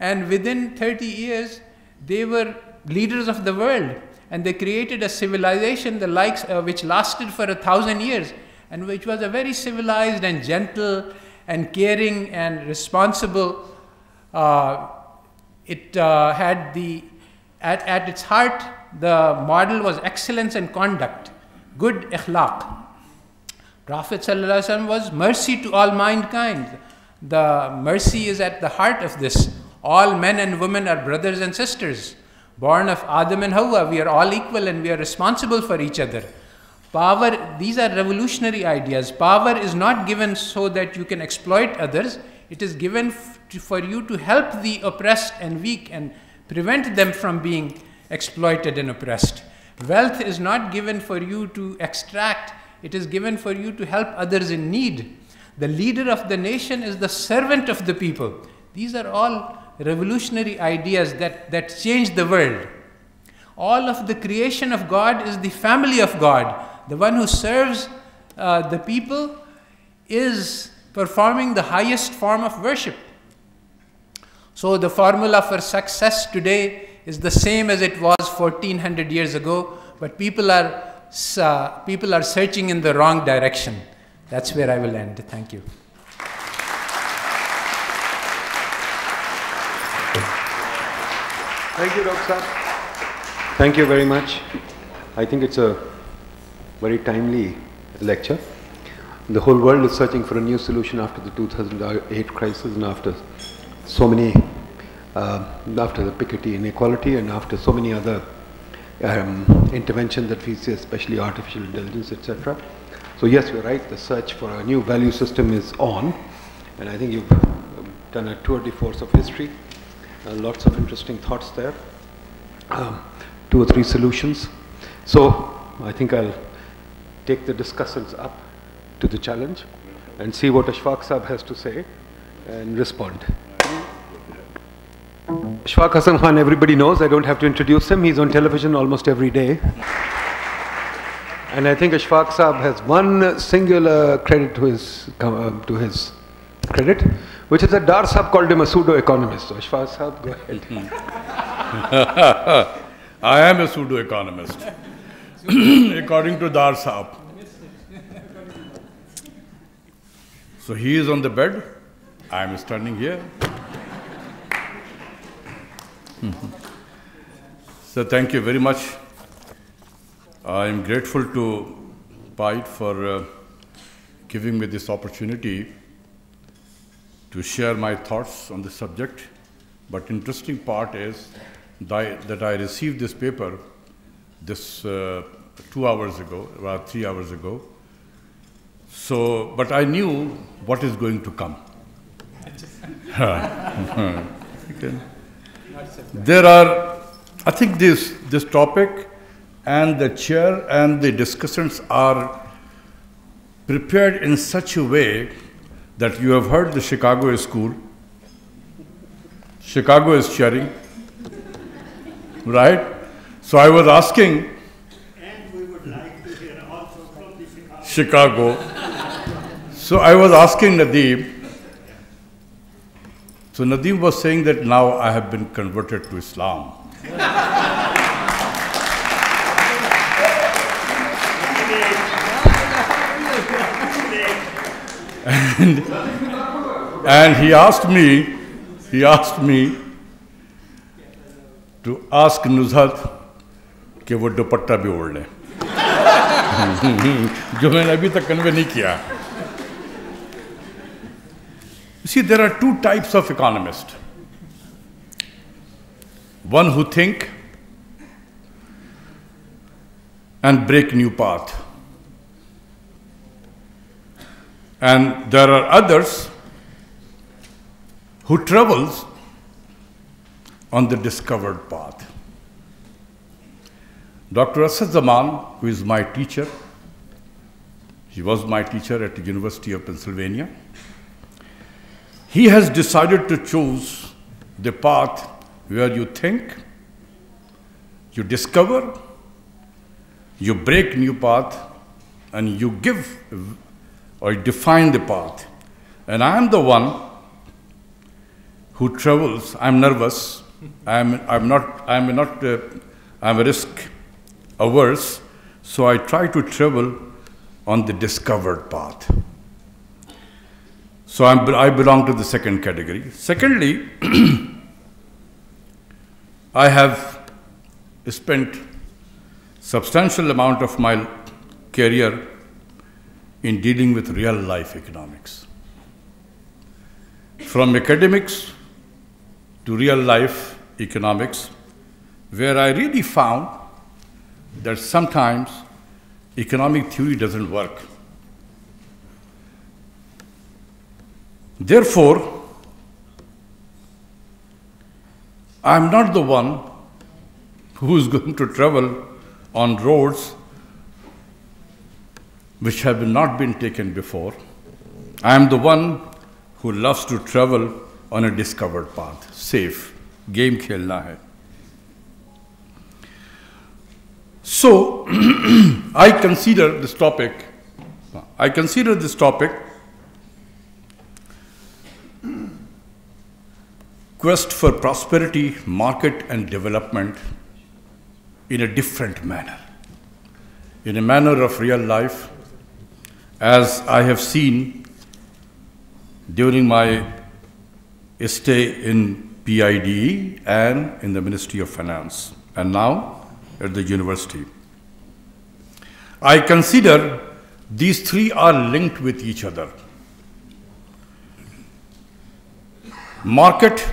and within 30 years, they were leaders of the world, and they created a civilization the likes which lasted for 1,000 years, and which was a very civilized and gentle and caring and responsible. It had at its heart, the model was excellence and conduct, good ikhlaq. Prophet ﷺ was mercy to all mankind. The mercy is at the heart of this. All men and women are brothers and sisters. Born of Adam and Hawa, we are all equal and we are responsible for each other. Power, these are revolutionary ideas. Power is not given so that you can exploit others. It is given for you to help the oppressed and weak and prevent them from being exploited and oppressed. Wealth is not given for you to extract. It is given for you to help others in need. The leader of the nation is the servant of the people. These are all revolutionary ideas that change the world. All of the creation of God is the family of God. The one who serves the people is performing the highest form of worship. So the formula for success today is the same as it was 1400 years ago, but people are searching in the wrong direction. That's where I will end. Thank you. Thank you, Dr. Saab. Thank you very much. I think it's a very timely lecture. The whole world is searching for a new solution after the 2008 crisis and after so many after the Piketty inequality and after so many other interventions that we see, especially artificial intelligence, etc. So yes, you're right, the search for a new value system is on, and I think you've done a tour de force of history, lots of interesting thoughts there, two or three solutions. So I think I'll take the discussants up to the challenge and see what Ashfaque Saab has to say and respond. Ashfaque Hassan Khan, everybody knows, I don't have to introduce him. He's on television almost every day. And I think Ashfaque Saab has one singular credit to his credit, which is that Dar Saab called him a pseudo-economist. So Ashfaque Saab, go ahead. I am a pseudo-economist, according to Dar Saab. So he is on the bed, I am standing here. So thank you very much. I am grateful to Payt for giving me this opportunity to share my thoughts on the subject. But interesting part is that I received this paper this 2 hours ago, rather 3 hours ago. So, but I knew what is going to come. Okay. There are, I think this topic and the chair and the discussants are prepared in such a way that you have heard the Chicago school. Chicago is sharing, right? So I was asking, and we would like to hear also from the Chicago. So I was asking Nadeem. So Nadeem was saying that now I have been converted to Islam. and he asked me to ask Nuzhat कि वो दुपट्टा भी ओढ़ ले, जो मैंने अभी तक convey नहीं किया. See, there are two types of economists. One who think and break new path. And there are others who travels on the discovered path. Dr. Asad Zaman, who is my teacher, he was my teacher at the University of Pennsylvania. He has decided to choose the path where you think, you discover, you break new path, and you give or define the path. And I am the one who travels. I am nervous. I am risk averse. So I try to travel on the discovered path. So I belong to the second category. Secondly, I have spent substantial amount of my career in dealing with real life economics. From academics to real life economics, where I really found that sometimes economic theory doesn't work. Therefore, I am not the one who is going to travel on roads which have not been taken before. I am the one who loves to travel on a discovered path, safe, game khelna hai. So, I consider this topic quest for prosperity, market, and development in a different manner, in a manner of real life, as I have seen during my stay in PIDE and in the Ministry of Finance, and now at the university. I consider these three are linked with each other. Market,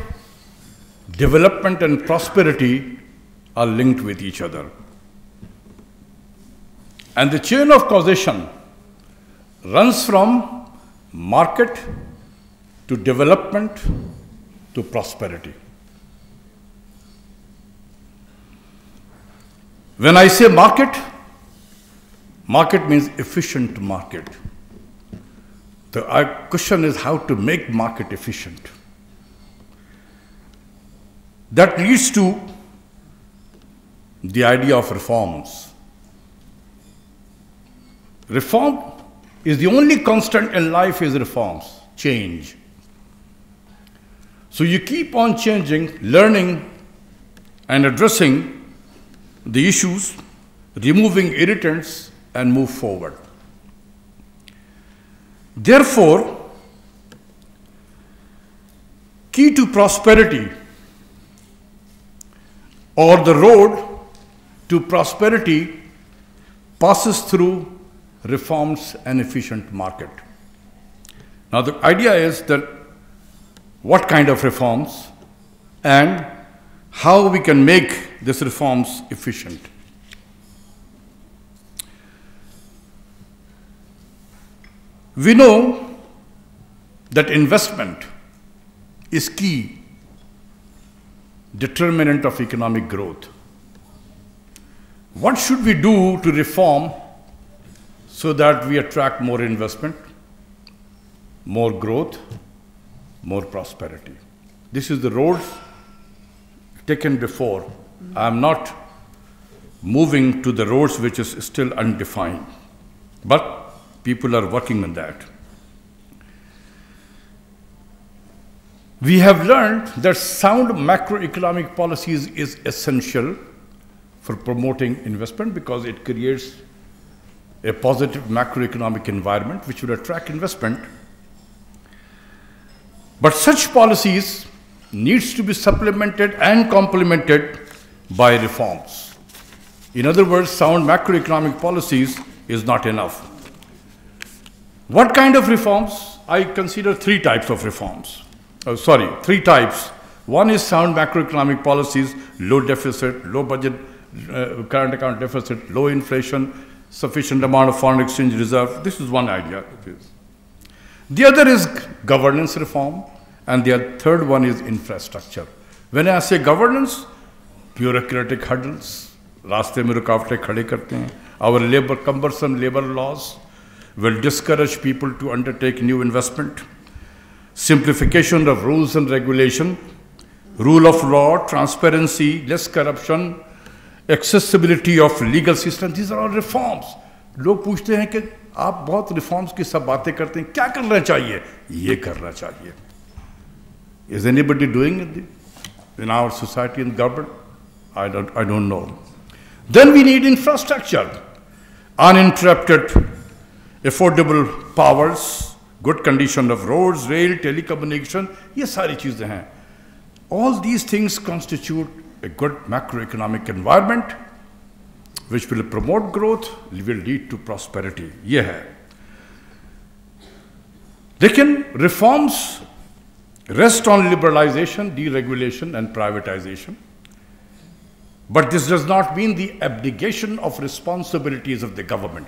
development and prosperity are linked with each other. And the chain of causation runs from market to development to prosperity. When I say market, market means efficient market. So our question is how to make market efficient. That leads to the idea of reforms. Reform is the only constant in life is reforms, change. So you keep on changing, learning and addressing the issues, removing irritants and move forward. Therefore, key to prosperity or the road to prosperity passes through reforms and efficient market. Now the idea is that what kind of reforms and how we can make these reforms efficient. We know that investment is key determinant of economic growth. What should we do to reform so that we attract more investment, more growth, more prosperity? This is the road taken before. I am not moving to the roads which is still undefined, but people are working on that. We have learned that sound macroeconomic policies is essential for promoting investment because it creates a positive macroeconomic environment which will attract investment. But such policies needs to be supplemented and complemented by reforms. In other words, sound macroeconomic policies is not enough. What kind of reforms? I consider three types of reforms. Oh, sorry, three types. One is sound macroeconomic policies, low deficit, low budget, current account deficit, low inflation, sufficient amount of foreign exchange reserve. This is one idea. The other is governance reform, and the third one is infrastructure. When I say governance, bureaucratic hurdles, raste mein rukawatein khade karte hain, our labor, cumbersome labor laws, will discourage people to undertake new investment. Simplification of rules and regulation, rule of law, transparency, less corruption, accessibility of legal system, these are all reforms. लोग पूछते हैं कि आप बहुत reforms की सब बातें करते हैं, क्या करना चाहिए? ये करना चाहिए. Is anybody doing it in our society and government? I don't know. Then we need infrastructure, uninterrupted affordable powers, good condition of roads, rail, telecommunication, ये सारी चीजें हैं. All these things constitute a good macroeconomic environment, which will promote growth, will lead to prosperity. ये है. लेकिन reforms rest on liberalization, deregulation, and privatization. But this does not mean the abdication of responsibilities of the government.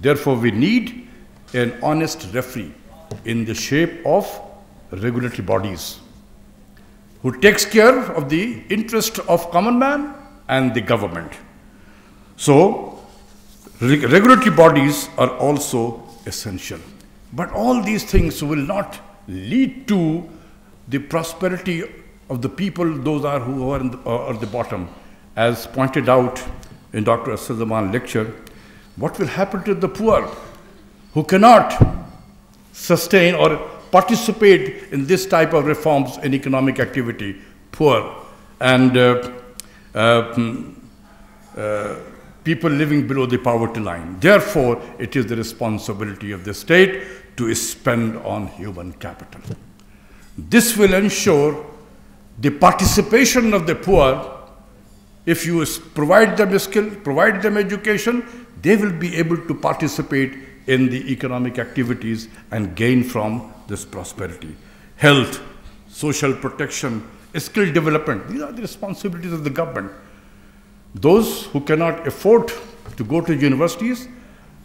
Therefore, we need an honest referee in the shape of regulatory bodies who takes care of the interest of common man and the government. So, regulatory bodies are also essential. But all these things will not lead to the prosperity of the people, those are who are at the bottom. As pointed out in Dr. Asad Zaman's lecture, what will happen to the poor who cannot sustain or participate in this type of reforms in economic activity? Poor and people living below the poverty line. Therefore, it is the responsibility of the state to spend on human capital. This will ensure the participation of the poor. If you provide them a skill, provide them education, they will be able to participate in the economic activities and gain from this prosperity. Health, social protection, skill development. These are the responsibilities of the government. Those who cannot afford to go to universities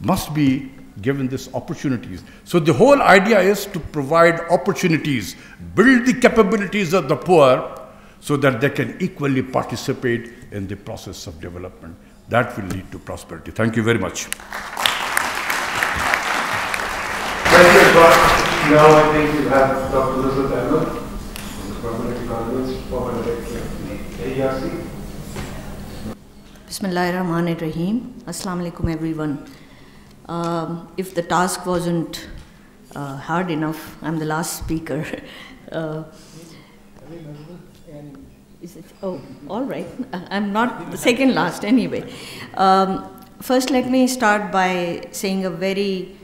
must be given these opportunities. So the whole idea is to provide opportunities, build the capabilities of the poor so that they can equally participate in the process of development. That will lead to prosperity. Thank you very much. Thank you, Dr. Now I think you have Dr. Nuzhat Ahmed, the Permanent Economist, former director of the AERC. Bismillahirrahmanirrahim. Assalamu alaikum, everyone. If the task wasn't hard enough, I'm the last speaker. Is it? Oh, all right. I'm not the second last anyway. First, let me start by saying a very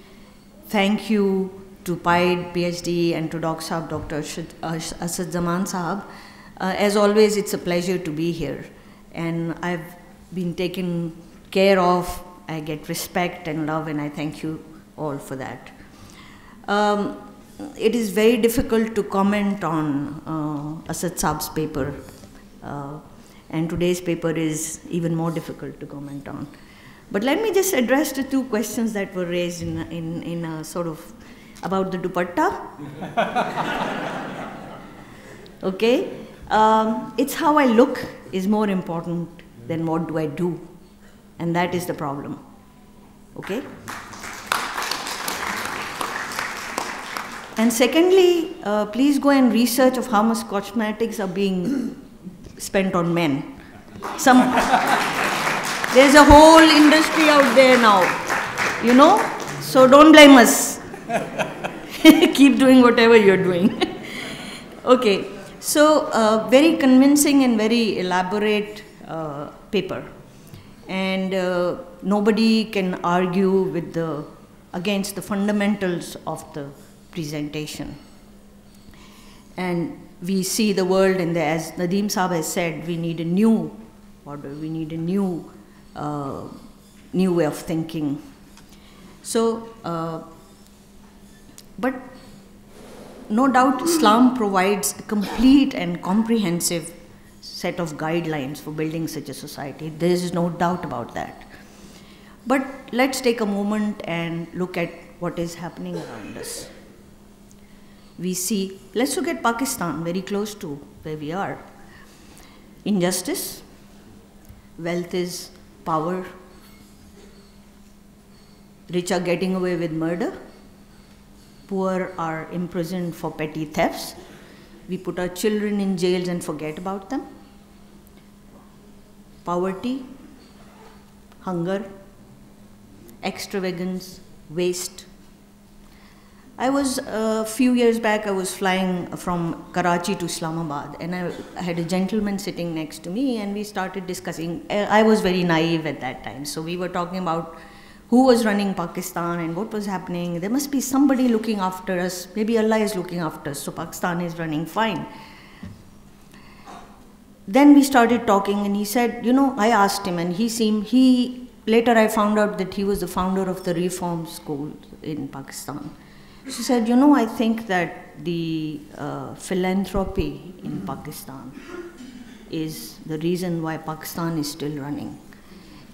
thank you to Quaid, PhD, and to Doc Saab, Dr. Asad Zaman Saab. As always, it's a pleasure to be here. And I've been taken care of. I get respect and love, and I thank you all for that. It is very difficult to comment on Asad Saab's paper, and today's paper is even more difficult to comment on. But let me just address the two questions that were raised in a sort of about the dupatta. Okay? It's how I look is more important than what do I do. And that is the problem, okay? And secondly, please go and research of how much cosmetics are being spent on men. There's a whole industry out there now, you know? So don't blame us. Keep doing whatever you're doing. Okay, so very convincing and very elaborate paper. And nobody can argue with against the fundamentals of the presentation. And we see the world, and as Nadeem Saab has said, we need a new order, we need a new way of thinking. So, but no doubt Islam provides a complete and comprehensive set of guidelines for building such a society. There is no doubt about that. But let's take a moment and look at what is happening around us. We see, let's look at Pakistan, very close to where we are. Injustice, wealth is power, rich are getting away with murder, poor are imprisoned for petty thefts. We put our children in jails and forget about them. Poverty, hunger, extravagance, waste. I was, a few years back, I was flying from Karachi to Islamabad, and I had a gentleman sitting next to me, and we started discussing. I was very naive at that time, so we were talking about who was running Pakistan and what was happening. There must be somebody looking after us. Maybe Allah is looking after us, so Pakistan is running fine. Then we started talking, and he said, you know, I asked him, and later I found out that he was the founder of the Reform School in Pakistan. She said, you know, I think that the philanthropy in Pakistan is the reason why Pakistan is still running,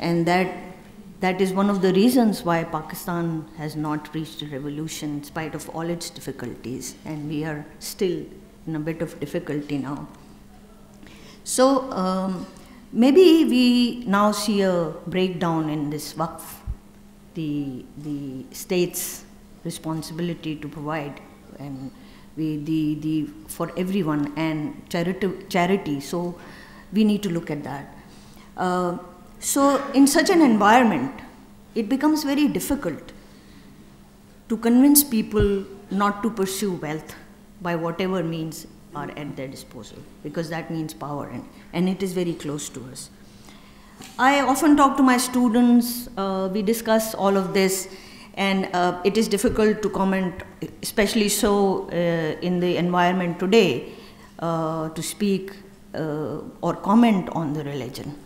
and that is one of the reasons why Pakistan has not reached a revolution in spite of all its difficulties, and we are still in a bit of difficulty now. So maybe we now see a breakdown in this Waqf, the state's responsibility to provide and for everyone and charity. So we need to look at that. So in such an environment, it becomes very difficult to convince people not to pursue wealth by whatever means are at their disposal, because that means power, and it is very close to us. I often talk to my students, we discuss all of this, and it is difficult to comment, especially so in the environment today, to speak or comment on the religion.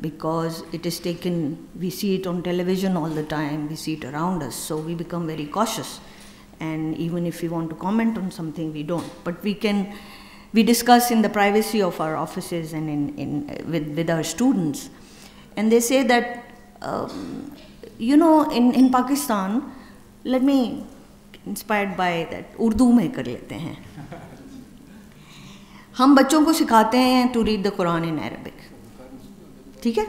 Because it is taken, we see it on television all the time, we see it around us, so we become very cautious. And even if we want to comment on something, we don't. But we can we discuss in the privacy of our offices and with our students. And they say that, you know, in Pakistan, let me, inspired by that, Urdu mein kar lete hain. हम बच्चों को सिखाते हैं to read the Quran in Arabic. ठीक है?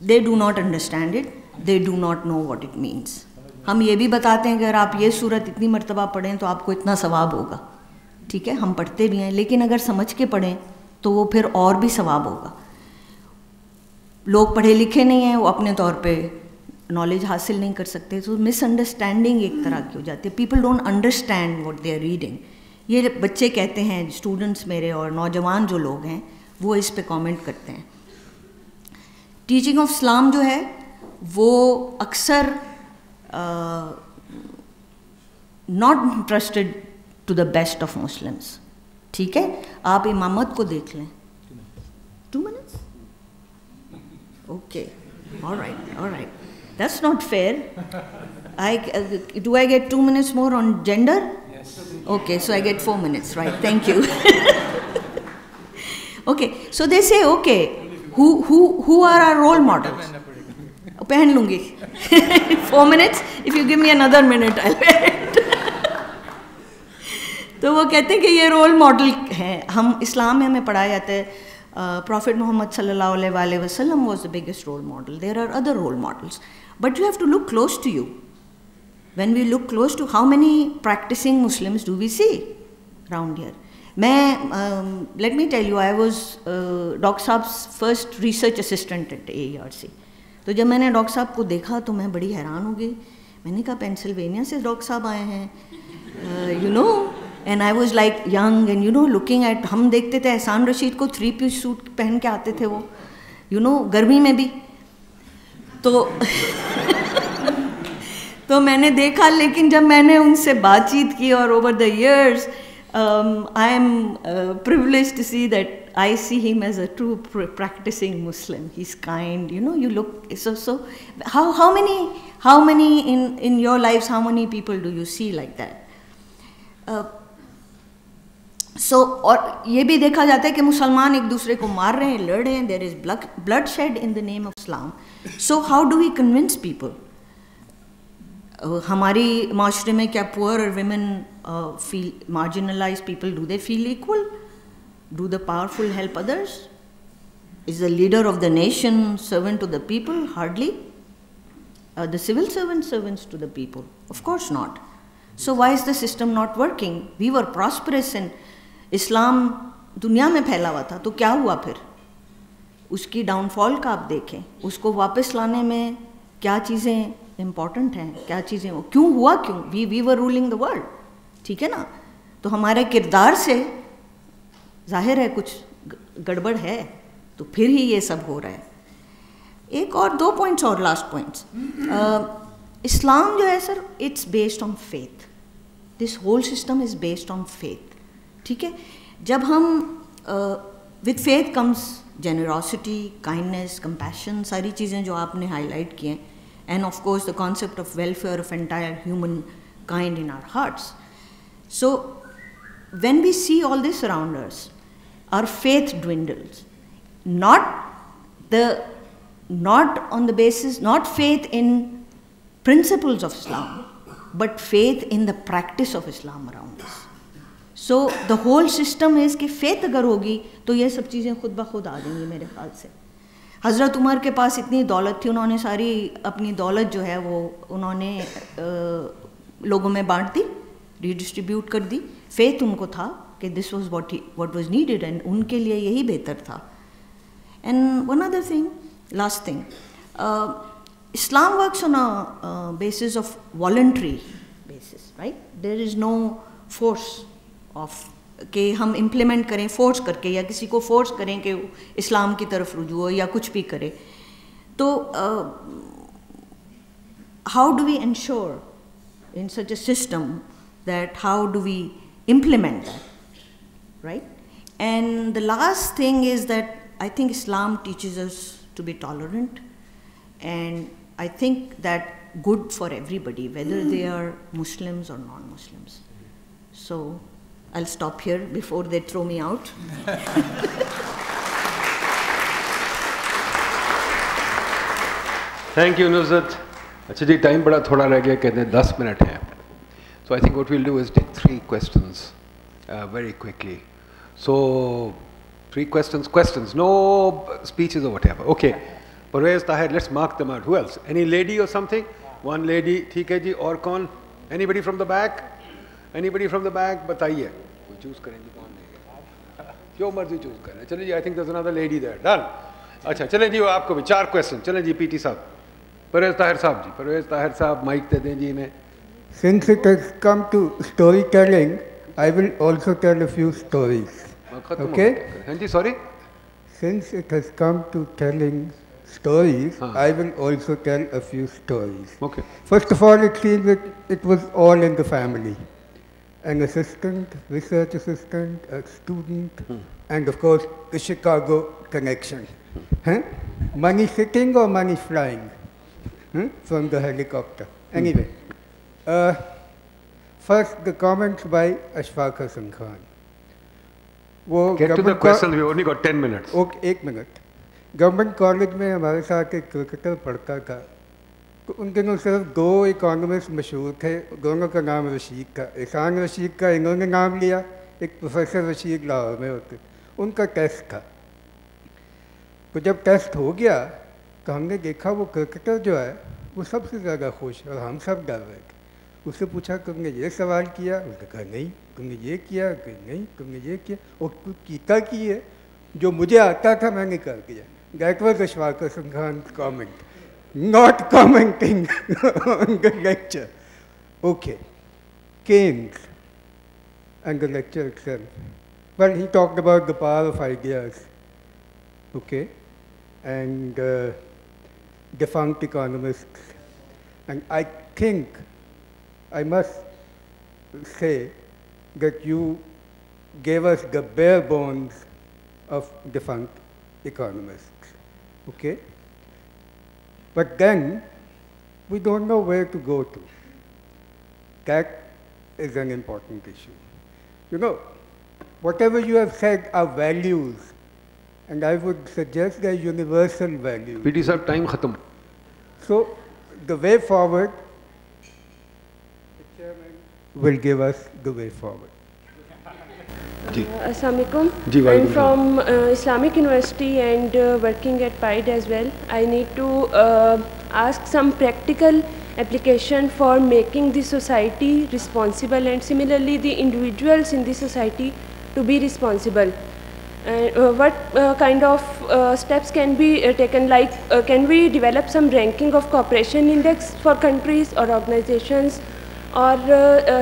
They do not understand it. They do not know what it means. हम ये भी बताते हैं कि अगर आप ये सूरत इतनी मर्तबा पढ़ें तो आपको इतना सवाब होगा. ठीक है? हम पढ़ते भी हैं, लेकिन अगर समझ के पढ़ें तो वो फिर और भी सवाब होगा. लोग पढ़े लिखे नहीं हैं, वो अपने तौर पे नॉलेज हासिल नहीं कर सकते, तो मिसअंडरस्टैंडिंग एक तरह की हो जाती है. People don't understand what they are reading. ये बच्चे कहते हैं, स्टूडेंट्स मेरे और नौजवान जो लोग हैं वो इस पे कमेंट करते हैं. टीचिंग ऑफ इस्लाम जो है वो अक्सर not interested to the best of Muslims. ठीक है? आप इमामत को देख लें. 2 minutes? Okay, alright, alright. That's not fair. Do I get 2 minutes more on gender? Okay, so I get 4 minutes, right? Thank you. Okay, so they say, okay, who are our role models? 4 minutes. If you give me another minute, I'll wait. तो वो कहते हैं कि ये role model हैं. हम इस्लाम में हमें पढ़ाया जाता है. Prophet Muhammad sallallahu alaihi wasallam was the biggest role model. There are other role models, but you have to look close to you. When we look close to how many practicing Muslims do we see around here? Let me tell you, I was Doc Saab's first research assistant at AERC. So when I saw Doc Saab, I was very surprised. I said, Pennsylvania se Doc Saab aaye hain, you know. And I was like young and, you know, looking at, we used to see Ehsan Rashid ko 3-piece suit pehen ke aate the wo, you know, garmi mein bhi. तो मैंने देखा, लेकिन जब मैंने उनसे बातचीत की और over the years, I am privileged to see that I see him as a true practicing Muslim. He's kind, you know. You look so. How many in your lives? How many people do you see like that? So और ये भी देखा जाता है कि मुसलमान एक दूसरे को मार रहे हैं, लड़ रहे हैं. There is bloodshed in the name of Islam. So how do we convince people? हमारी माशरे में क्या पुअर और women feel marginalise people, do they feel equal? Do the powerful help others? Is the leader of the nation servant to the people? Hardly. The civil servant servants to the people? Of course not. So why is the system not working? We were prosperous and Islam दुनिया में फैला हुआ था, तो क्या हुआ फिर? उसकी डाउनफॉल का आप देखें. उसको वापस लाने में क्या चीज़ें इम्पॉर्टेंट हैं, क्या चीज़ें, वो क्यों हुआ, क्यों? We were ruling the world. ठीक है ना? तो हमारे किरदार से जाहिर है कुछ गड़बड़ है, तो फिर ही ये सब हो रहा है. एक और 2 पॉइंट्स और लास्ट पॉइंट्स. इस्लाम जो है sir, it's based on faith. This whole system is based on faith. ठीक है? जब हम with faith comes generosity, kindness, compassion, सारी चीज़ें जो आपने हाईलाइट की हैं, and of course the concept of welfare of entire humankind in our hearts. So when we see all this around us, our faith dwindles. Not on the basis, not faith in principles of Islam, but faith in the practice of Islam around us. So the whole system is कि faith अगर होगी तो ये सब चीज़ें खुद ब खुद आ जाएंगी मेरे ख्याल से. हज़रत उमर के पास इतनी दौलत थी, उन्होंने सारी अपनी दौलत जो है वो उन्होंने लोगों में बांट दी, रिडिस्ट्रीब्यूट कर दी. फेथ उनको था कि this was what was needed, and उनके लिए यही बेहतर था. And one other thing, last thing, Islam works on a basis of voluntary basis, right? There is no force of कि हम इम्प्लीमेंट करें फोर्स करके, या किसी को फोर्स करें कि इस्लाम की तरफ रुजू हो, या कुछ भी करे. तो how do we ensure in such a system that how do we implement that, right? And the last thing is that I think Islam teaches us to be tolerant, and I think that good for everybody, whether they are Muslims or non-Muslims. So I'll stop here before they throw me out. Thank you, Nuzhat. अच्छा जी, time बड़ा थोड़ा रह गया, कहते हैं 10 minute हैं. So I think what we'll do is take 3 questions very quickly. So 3 questions. No speeches or whatever. Okay. Parvez, Tahir, let's mark them out. Who else? Any lady or something? One lady. Okay, ji. Or kaun? Anybody from the back? Anybody from the back? Bataiye. Who choose karenge? Kaun lege? Jo marzi choose karenge. Chale ji, I think there's another lady there. Done. Acha. Chale ji, aapko bhi 4 questions. Chale ji, PT sahab. Parvez Tahir sahab ji. Parvez Tahir sahab, mic de dein ji ne. Since it has come to storytelling, I will also tell a few stories. Okay? Hanji, sorry? Since it has come to telling stories, I will also tell a few stories. Okay. First of all, it seems that it was all in the family. An assistant, research assistant, a student, and of course, the Chicago connection. Huh? Money sitting or money flying? Huh? From the helicopter. Anyway. First, the comments by Ashfaque Hassan Khan. Get to the question. We only got 10 minutes. Okay, 1 minute. Government college में हमारे साथ एक cricketer पढ़ता था. तो उन दिनों सिर्फ 2 economists मशहूर थे. दोनों का नाम रशीद था. एहसान रशीद का इन्होंने नाम लिया. एक प्रोफेसर रशीद लाहौर में होते. उनका टेस्ट था. तो जब टेस्ट हो गया, तो हमने देखा वो क्रिकेटर जो है, वो सबसे ज़्यादा खुश और हम सब डर रहे थे. उससे पूछा तुमने ये सवाल किया, उसने कहा नहीं. तुमने ये किया, कहीं नहीं. तुमने ये किया और तू कीता की है, जो मुझे आता था मैंने कर दिया. That was Ashfaque Hassan Khan's comment, not commenting on the lecture. Okay, Keynes and the lecture itself. Well, he talked about the power of ideas, okay, and defunct economists. And I think I must say that you gave us the bare bones of defunct economists, okay? But then we don't know where to go to. That is an important issue. You know, whatever you have said are values, and I would suggest they're universal values. PT sir, time khatam. So the way forward, will give us the way forward. Assalamualaikum. I'm from Islamic University and working at PIDE as well. I need to ask some practical application for making the society responsible and similarly the individuals in the society to be responsible. What kind of steps can be taken, like can we develop some ranking of cooperation index for countries or organizations? Or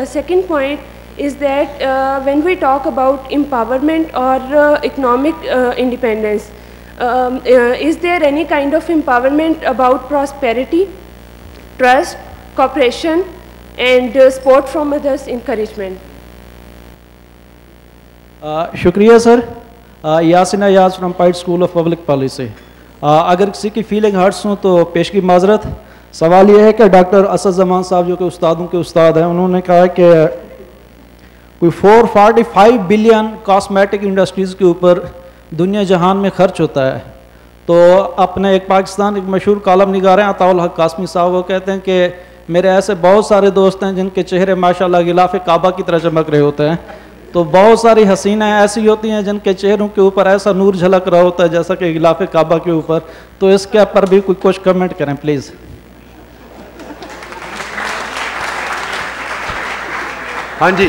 second point is that when we talk about empowerment or economic independence, is there any kind of empowerment about prosperity, trust, cooperation, and support from others, encouragement? Shukriya sir. Yasin Ayaz from Pitt School of Public Policy. अगर किसी की feeling hurts हो तो पेश की माजरत. सवाल यह है कि डॉक्टर असद जमान साहब जो कि उस्तादों के उस्ताद हैं, उन्होंने कहा कि कोई 445 बिलियन कॉस्मेटिक इंडस्ट्रीज़ के ऊपर दुनिया जहान में खर्च होता है. तो अपने एक पाकिस्तान एक मशहूर कॉलम निगार हैं अताउल हक कासमी साहब, वो कहते हैं कि मेरे ऐसे बहुत सारे दोस्त हैं जिनके चेहरे माशाल्लाह गिलाफ काबा की तरह चमक रहे होते हैं. तो बहुत सारी हसीना ऐसी होती हैं जिनके चेहरों के ऊपर ऐसा नूर झलक रहा होता है जैसा कि गिलाफ काबा के ऊपर. तो इसके पर भी कुछ कमेंट करें प्लीज़. हाँ जी,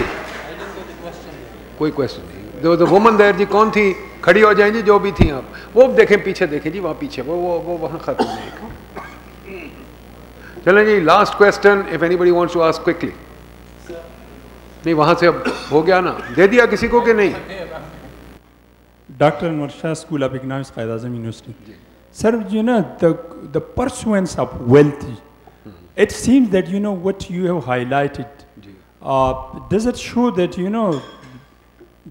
कोई क्वेश्चन नहीं. जो वुमन देयर जी, कौन थी? खड़ी हो जाएं जी, जो भी थी आप. वो देखें, पीछे देखें जी, वहाँ पीछे, वो वहाँ खत्म है. चलें जी, last question. If anybody wants to ask quickly. नहीं, वहाँ से अब हो गया ना, दे दिया किसी को कि नहीं? Doctor Anwar Shah, school of economics, Quaid-e-Azam university. Sir, you know the pursuance of wealth, it seems that you know what you have highlighted, does it show that, you know,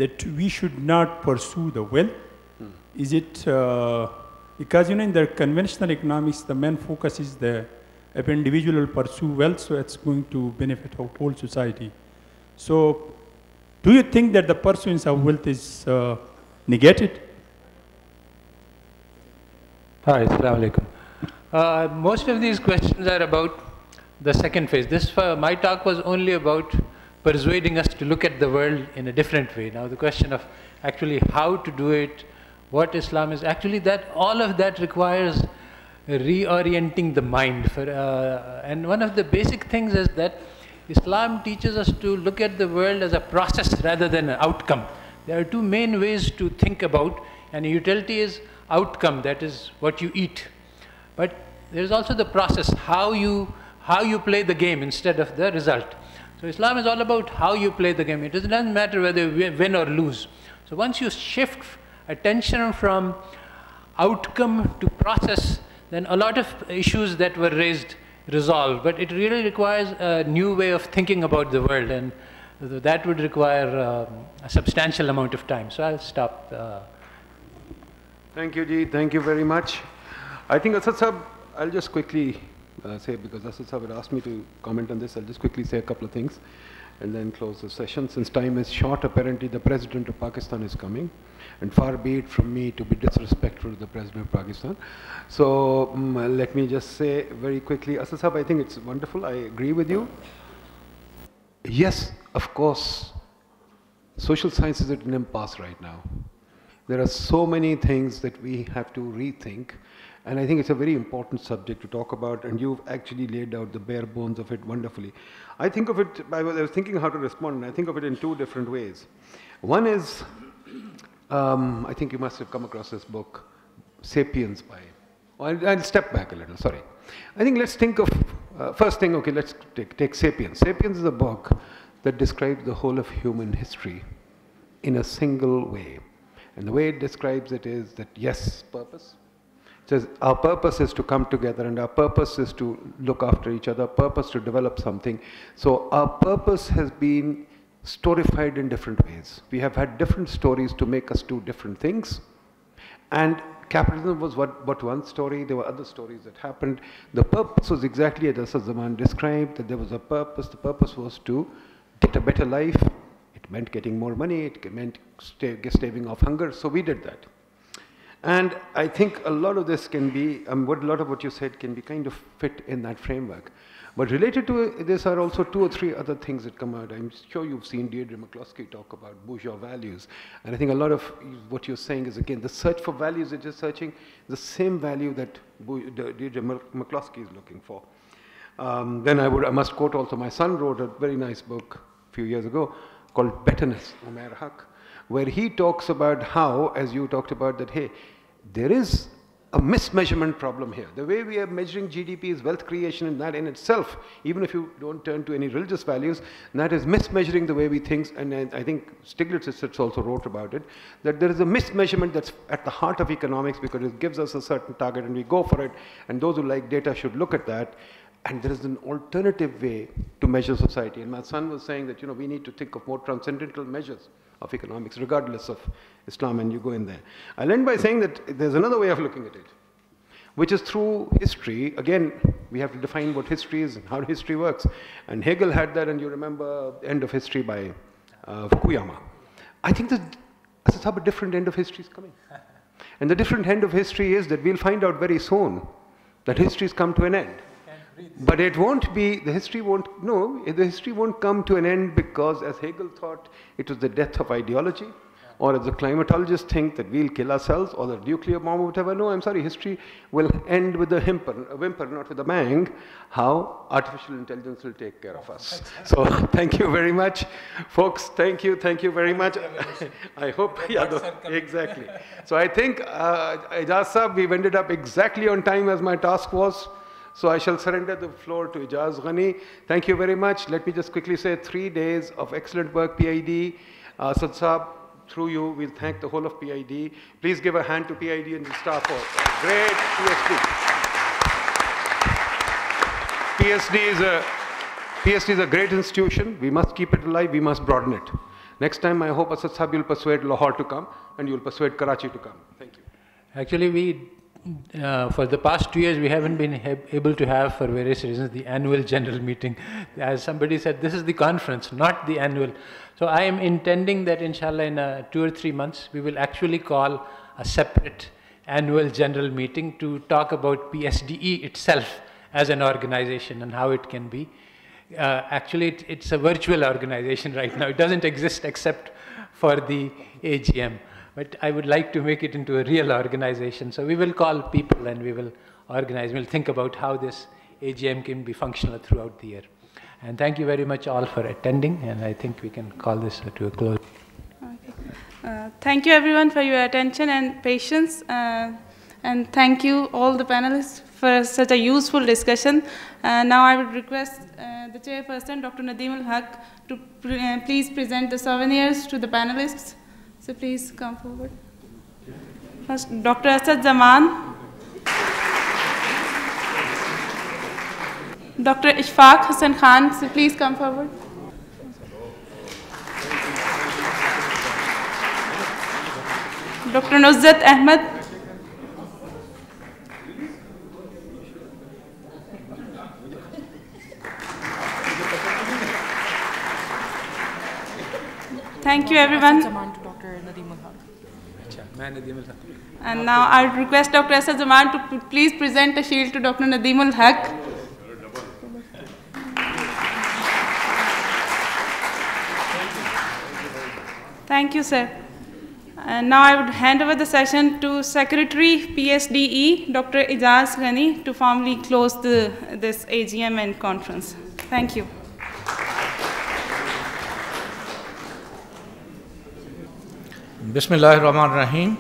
that we should not pursue the wealth? Is it, because, you know, in the conventional economics, the main focus is the, if an individual will pursue wealth, so it's going to benefit our whole society. So Do you think that the pursuance of wealth is negated? Hi, Assalamu Alaikum. Most of these questions are about the second phase. This, my talk was only about persuading us to look at the world in a different way. Now the question of actually how to do it, what Islam is, actually that all of that requires reorienting the mind. And one of the basic things is that Islam teaches us to look at the world as a process rather than an outcome. There are two main ways to think about, and utility is outcome, that is what you eat. But there is also the process, how you play the game instead of the result. So Islam is all about how you play the game. It doesn't matter whether you win or lose. So once you shift attention from outcome to process, then a lot of issues that were raised resolve. But it really requires a new way of thinking about the world, and that would require a substantial amount of time. So I'll stop. Thank you, Ji. Thank you very much. I think Asad Sahab, I'll just quickly say, because Asad Sahab had asked me to comment on this, I'll just quickly say a couple of things and then close the session. Since time is short, apparently the President of Pakistan is coming. And far be it from me to be disrespectful to the President of Pakistan. So let me just say very quickly, Asad Sahab, I think it's wonderful. I agree with you. Yes, of course, social science is at an impasse right now. There are so many things that we have to rethink. And I think it's a very important subject to talk about, and you've actually laid out the bare bones of it wonderfully. I think of it, I was thinking how to respond, and I think of it in two different ways. One is, I think you must have come across this book, Sapiens by, I'll step back a little, sorry. I think let's think of, first thing, okay, let's take Sapiens. Sapiens is a book that describes the whole of human history in a single way. And the way it describes it is that, yes, purpose. Says our purpose is to come together, and our purpose is to look after each other, purpose to develop something. So our purpose has been storified in different ways. We have had different stories to make us do different things. And capitalism was but one story. There were other stories that happened. The purpose was exactly as Asad Zaman described, that there was a purpose. The purpose was to get a better life. It meant getting more money. It meant staving off hunger. So we did that. And I think a lot of this can be, a lot of what you said can be kind of fit in that framework. But related to this are also two or three other things that come out. I'm sure you've seen Deirdre McCloskey talk about bourgeois values. And I think a lot of what you're saying is, again, the search for values, it's just searching the same value that Deirdre McCloskey is looking for. Then I must quote also, my son wrote a very nice book a few years ago called Betterness, Nadeem Ul Haq, where he talks about how, as you talked about, that, hey, there is a mismeasurement problem here. The way we are measuring GDP is wealth creation, and that in itself, even if you don't turn to any religious values, that is mismeasuring the way we think. And I think Stiglitz also wrote about it, that there is a mismeasurement that's at the heart of economics, because it gives us a certain target and we go for it. And those who like data should look at that. And there is an alternative way to measure society. And my son was saying that, you know, we need to think of more transcendental measures of economics, regardless of Islam, and you go in there. I'll end by saying that there's another way of looking at it, which is through history. Again, we have to define what history is and how history works. And Hegel had that, and you remember End of History by Fukuyama. I think that that's how a different end of history is coming. And the different end of history is that we'll find out very soon that history's come to an end. But it won't be, the history won't come to an end, because as Hegel thought, it was the death of ideology, or as the climatologists think, that we'll kill ourselves, or the nuclear bomb, or whatever. No, I'm sorry, history will end with a whimper, not with a bang, how artificial intelligence will take care of us. So thank you very much, folks. Thank you very much. I hope, yeah, exactly. So I think, Ijaz Sahab, we've ended up exactly on time as my task was. So I shall surrender the floor to Ijaz Ghani. Thank you very much. Let me just quickly say 3 days of excellent work, PID. Asad Sahab, through you, we'll thank the whole of PID. Please give a hand to PID and the staff for a great PhD. PSD is a great institution. We must keep it alive. We must broaden it. Next time, I hope, Asad Sahab, you'll persuade Lahore to come, and you'll persuade Karachi to come. Thank you. Actually, we For the past 2 years, we haven't been able to have, for various reasons, the annual general meeting. As somebody said, this is the conference, not the annual. So I am intending that, inshallah, in 2 or 3 months, we will actually call a separate annual general meeting to talk about PSDE itself as an organization and how it can be. Actually, it's a virtual organization right now. It doesn't exist except for the AGM. But I would like to make it into a real organization. So we will call people and we will organize. We'll think about how this AGM can be functional throughout the year. And thank you very much all for attending. And I think we can call this to a close. Okay. Thank you everyone for your attention and patience. And thank you all the panelists for such a useful discussion. Now I would request the chairperson, Dr. Nadeem Ul Haq, to please present the souvenirs to the panelists. So please come forward. First, Dr. Asad Zaman, Dr. Ashfaque Hassan Khan, so please come forward. Dr. Nuzhat Ahmed, thank you everyone. And now I request Dr. Asad Zaman to please present a shield to Dr. Nadeem Ul Haq. Thank you, sir. And now I would hand over the session to Secretary PSDE, Dr. Ijaz Ghani, to formally close this AGM and conference. Thank you. Bismillahirrahmanirrahim.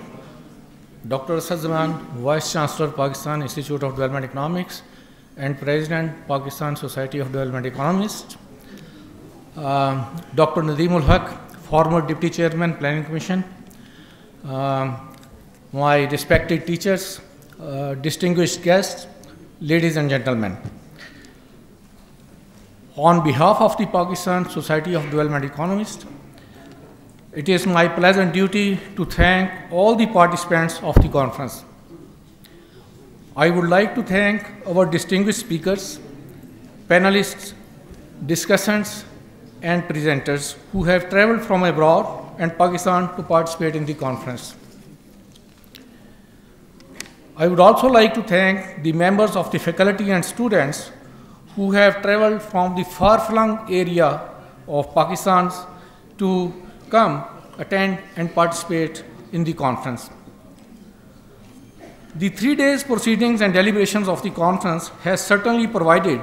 Dr. Asad Zaman, Vice Chancellor, Pakistan Institute of Development Economics and President, Pakistan Society of Development Economists. Dr. Nadeem Ul Haq, former Deputy Chairman, Planning Commission. My respected teachers, distinguished guests, ladies and gentlemen. On behalf of the Pakistan Society of Development Economists, it is my pleasant duty to thank all the participants of the conference. I would like to thank our distinguished speakers, panelists, discussants, and presenters who have traveled from abroad and Pakistan to participate in the conference. I would also like to thank the members of the faculty and students who have traveled from the far-flung area of Pakistan to come, attend, and participate in the conference. The 3 days proceedings and deliberations of the conference has certainly provided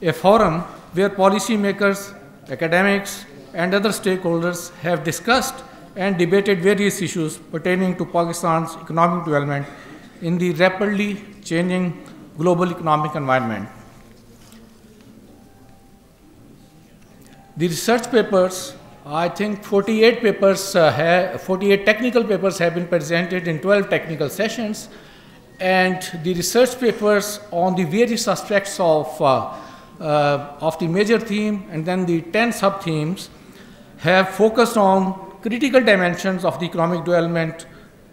a forum where policymakers, academics, and other stakeholders have discussed and debated various issues pertaining to Pakistan's economic development in the rapidly changing global economic environment. The research papers, I think 48 technical papers have been presented in 12 technical sessions, and the research papers on the various aspects of the major theme and then the 10 sub-themes have focused on critical dimensions of the economic development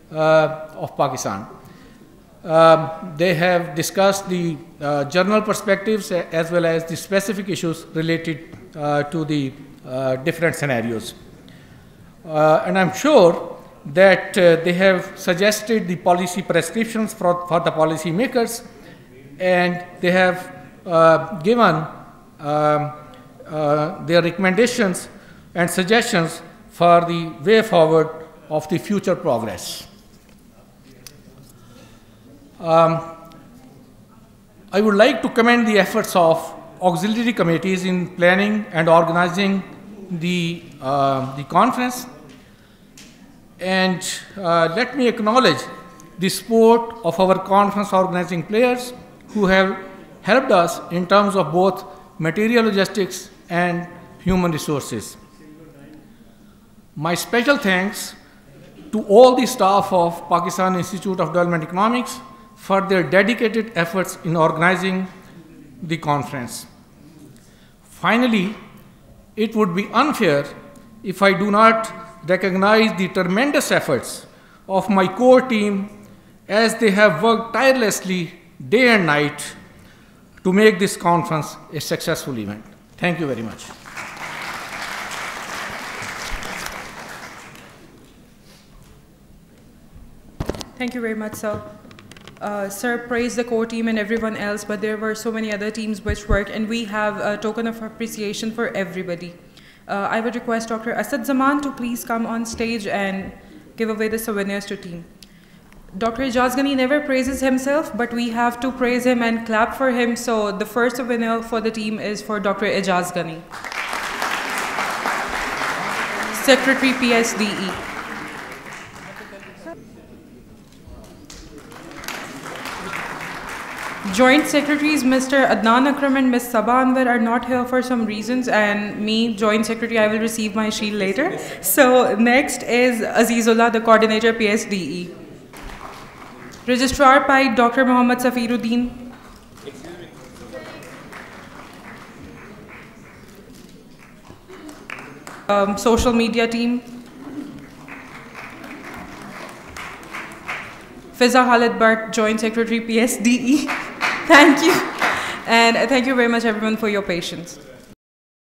of Pakistan. They have discussed the general perspectives as well as the specific issues related to the different scenarios. And I'm sure that they have suggested the policy prescriptions for the policy makers, and they have given their recommendations and suggestions for the way forward of the future progress. I would like to commend the efforts of auxiliary committees in planning and organizing the conference, and let me acknowledge the support of our conference organizing players who have helped us in terms of both material logistics and human resources. My special thanks to all the staff of Pakistan Institute of Development Economics for their dedicated efforts in organizing the conference. Finally, it would be unfair if I do not recognize the tremendous efforts of my core team as they have worked tirelessly day and night to make this conference a successful event. Thank you very much. Thank you very much, sir. Sir praised the core team and everyone else, but there were so many other teams which worked, and we have a token of appreciation for everybody. I would request Dr. Asad Zaman to please come on stage and give away the souvenirs to team. Dr. Ijaz Ghani never praises himself, but we have to praise him and clap for him. So the first souvenir for the team is for Dr. Ijaz Ghani, Secretary PSDE. Joint Secretaries Mr. Adnan Akram and Ms. Saba Anwar are not here for some reasons, and me, Joint Secretary, I will receive my shield later. So next is Azizullah, the Coordinator PSDE. Registrar PAI, Dr. Muhammad Safiruddin. Social media team. Fiza Khalid Bhatt, Joint Secretary PSDE. Thank you. And thank you very much, everyone, for your patience.